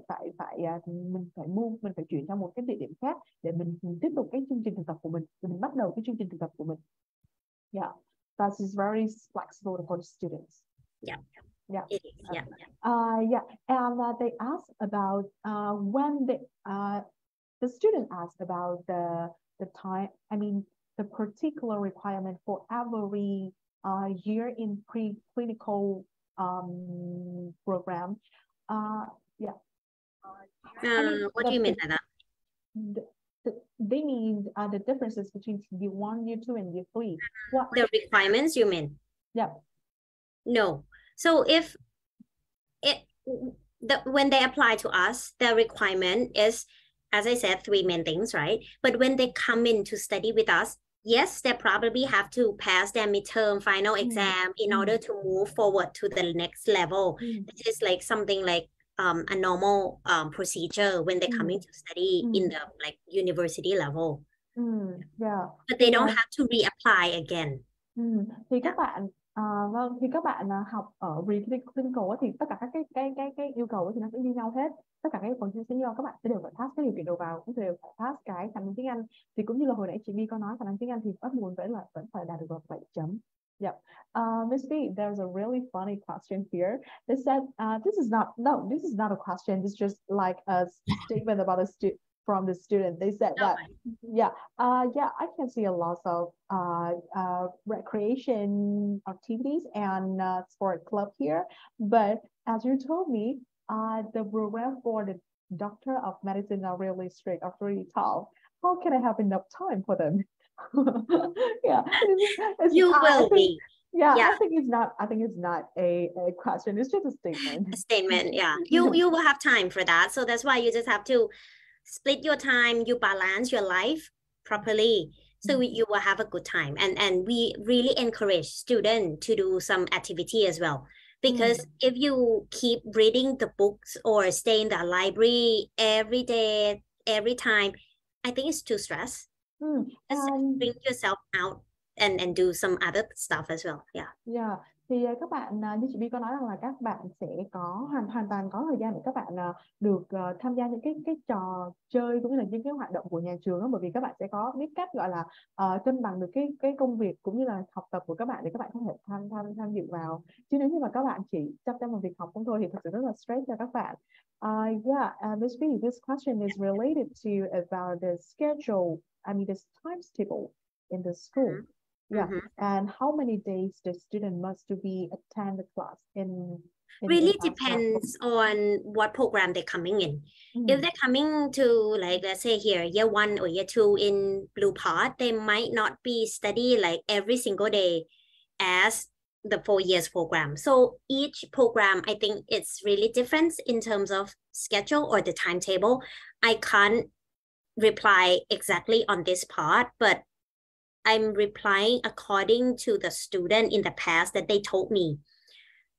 chuyển sang một cái địa điểm khác để mình tiếp tục cái chương trình thực tập của mình, để mình bắt đầu cái chương trình thực tập của mình. Yeah, that is very flexible for the students. Yeah. Yeah. Yeah. Yeah. And they asked about when the student asked about the time. I mean, the particular requirement for every year in preclinical program. What do you mean by that? They mean the differences between year 1, year 2, and year 3. What the requirements you mean? Yeah. No. So if when they apply to us, the requirement is, as I said, 3 main things, right? But when they come in to study with us, yes, they probably have to pass their midterm final exam in order to move forward to the next level. This is like something like a normal procedure when they come in to study in the like university level. Yeah. But they don't have to reapply again. Thì các bạn vâng, thì các bạn học ở preclinical thì tất cả các cái yêu cầu thì nó sẽ như nhau hết. Tất cả các phần như nhau, các bạn sẽ đều phải pass cái điều kiện đầu vào, cũng đều phải pass cái khả năng tiếng Anh. Thì cũng như là hồi nãy chị Bee có nói, khả năng tiếng Anh thì bắt buộc vẫn phải đạt được 7 chấm. Yep. Ms. Bee, there's a really funny question here. They said, this is not a question. It's just like a statement about from the student. They said that, I can see a lot of recreation activities and sport club here. But as you told me, the program for the doctor of medicine are really strict, are really tough. How can I have enough time for them? Yeah, I think it's not a question. It's just a statement. A statement, yeah. You will have time for that. So that's why you just have to split your time. You balance your life properly, so you will have a good time. And we really encourage students to do some activity as well, because if you keep reading the books or stay in the library every day, every time, I think it's too stressful. Just bring yourself out and do some other stuff as well. Yeah. Yeah. Thì các bạn, như chị Bee có nói rằng là các bạn sẽ có hoàn toàn có thời gian để các bạn được tham gia những cái trò chơi cũng như là những cái hoạt động của nhà trường đó, bởi vì các bạn sẽ có biết cách gọi là cân bằng được cái công việc cũng như là học tập của các bạn để các bạn có thể tham dự vào. Chứ nếu như mà các bạn chỉ chăm chăm vào việc học không thôi thì thật sự rất là stress cho các bạn. Ms. Bee, this question is related to about the schedule, I mean the timetable in the school. Yeah, and how many days the student must to be attend the class? In really depends on what program they're coming in. If they're coming to, like, let's say here, year 1 or year 2 in Blue Pod, they might not be study like every single day as the 4 years program. So each program, I think it's really different in terms of schedule or the timetable. I can't reply exactly on this part, but I'm replying according to the student in the past that they told me.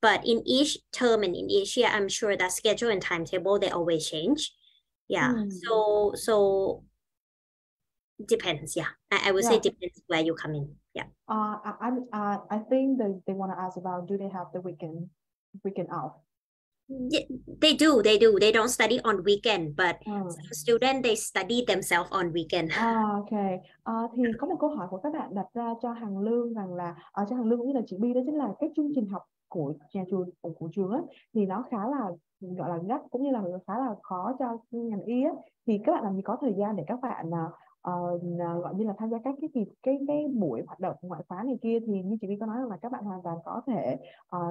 But in each term and in each year, I'm sure that schedule and timetable, they always change. Yeah, so depends, yeah. I would say depends where you come in, yeah. I think they want to ask about, do they have the weekend off? Yeah, they do. They don't study on weekend, but some student they study themselves on weekend. Okay. Thì có một câu hỏi của các bạn đặt ra cho Hằng Lương rằng là cho Hằng Lương cũng như là chị Bee, đó chính là cái chương trình học của nhà trường của trường ấy, thì nó khá là gọi là gắt cũng như là khá là khó cho ngành y ấy. Thì các bạn làm gì có thời gian để các bạn gọi như là tham gia các cái buổi hoạt động ngoại khóa này kia, thì như chị Bee có nói là các bạn hoàn toàn có thể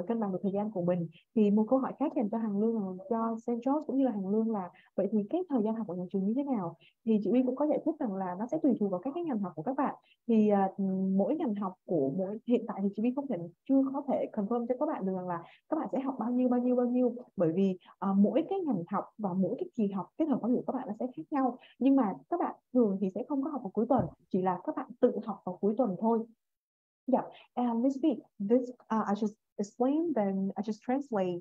cân bằng được thời gian của mình. Thì một câu hỏi khác dành cho Hằng Lương, cho St. George cũng như là Hằng Lương là vậy thì cái thời gian học của nhà trường như thế nào? Thì chị Bee cũng có giải thích rằng là nó sẽ tùy thuộc vào các cái ngành học của các bạn. Thì mỗi ngành học của mỗi, hiện tại thì chị Bee chưa có thể confirm cho các bạn được rằng là các bạn sẽ học bao nhiêu, bởi vì mỗi cái ngành học và mỗi cái kỳ học cái thời khóa của các bạn nó sẽ khác nhau. Nhưng mà các bạn thường thì sẽ không có học vào cuối tuần, chỉ là các bạn tự học vào cuối tuần thôi. Yeah, and Ms. Bee, this I just explained, then I just translate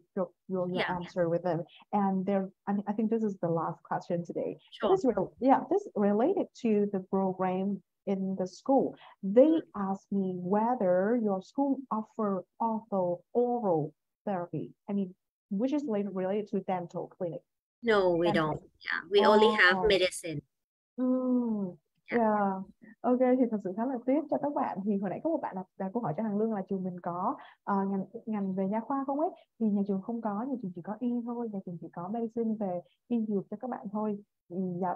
your answer with them. And there, I think this is the last question today. Sure. This related to the program in the school. They asked me whether your school offer also oral therapy. I mean, which is related to dental clinic. No, we don't. Yeah, we only have medicine. Ok, thì thật sự khá là tiếc cho các bạn. Thì hồi nãy có một bạn đặt câu hỏi cho Hằng Lương là trường mình có ngành về nha khoa không ấy, thì nhà trường không có, nhà trường chỉ có y thôi, nhà trường chỉ có medicine về y dược cho các bạn thôi. Dạ.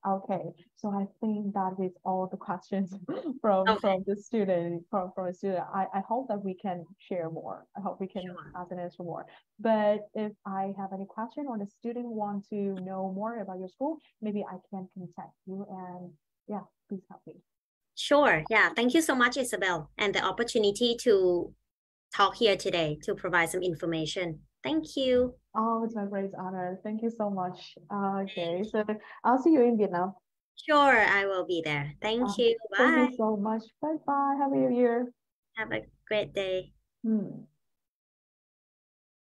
Okay, so I think that is all the questions from the student. I hope that we can share more. I hope we can ask and answer more. But if I have any question or the student want to know more about your school, maybe I can contact you and please help me. Sure. Yeah. Thank you so much, Isabel, and the opportunity to talk here today to provide some information. Thank you. Oh, it's my great honor. Thank you so much. Okay, so I'll see you in Vietnam. Sure, I will be there. Thank you. Bye. Thank you so much. Bye bye. Have a good year. Have a great day.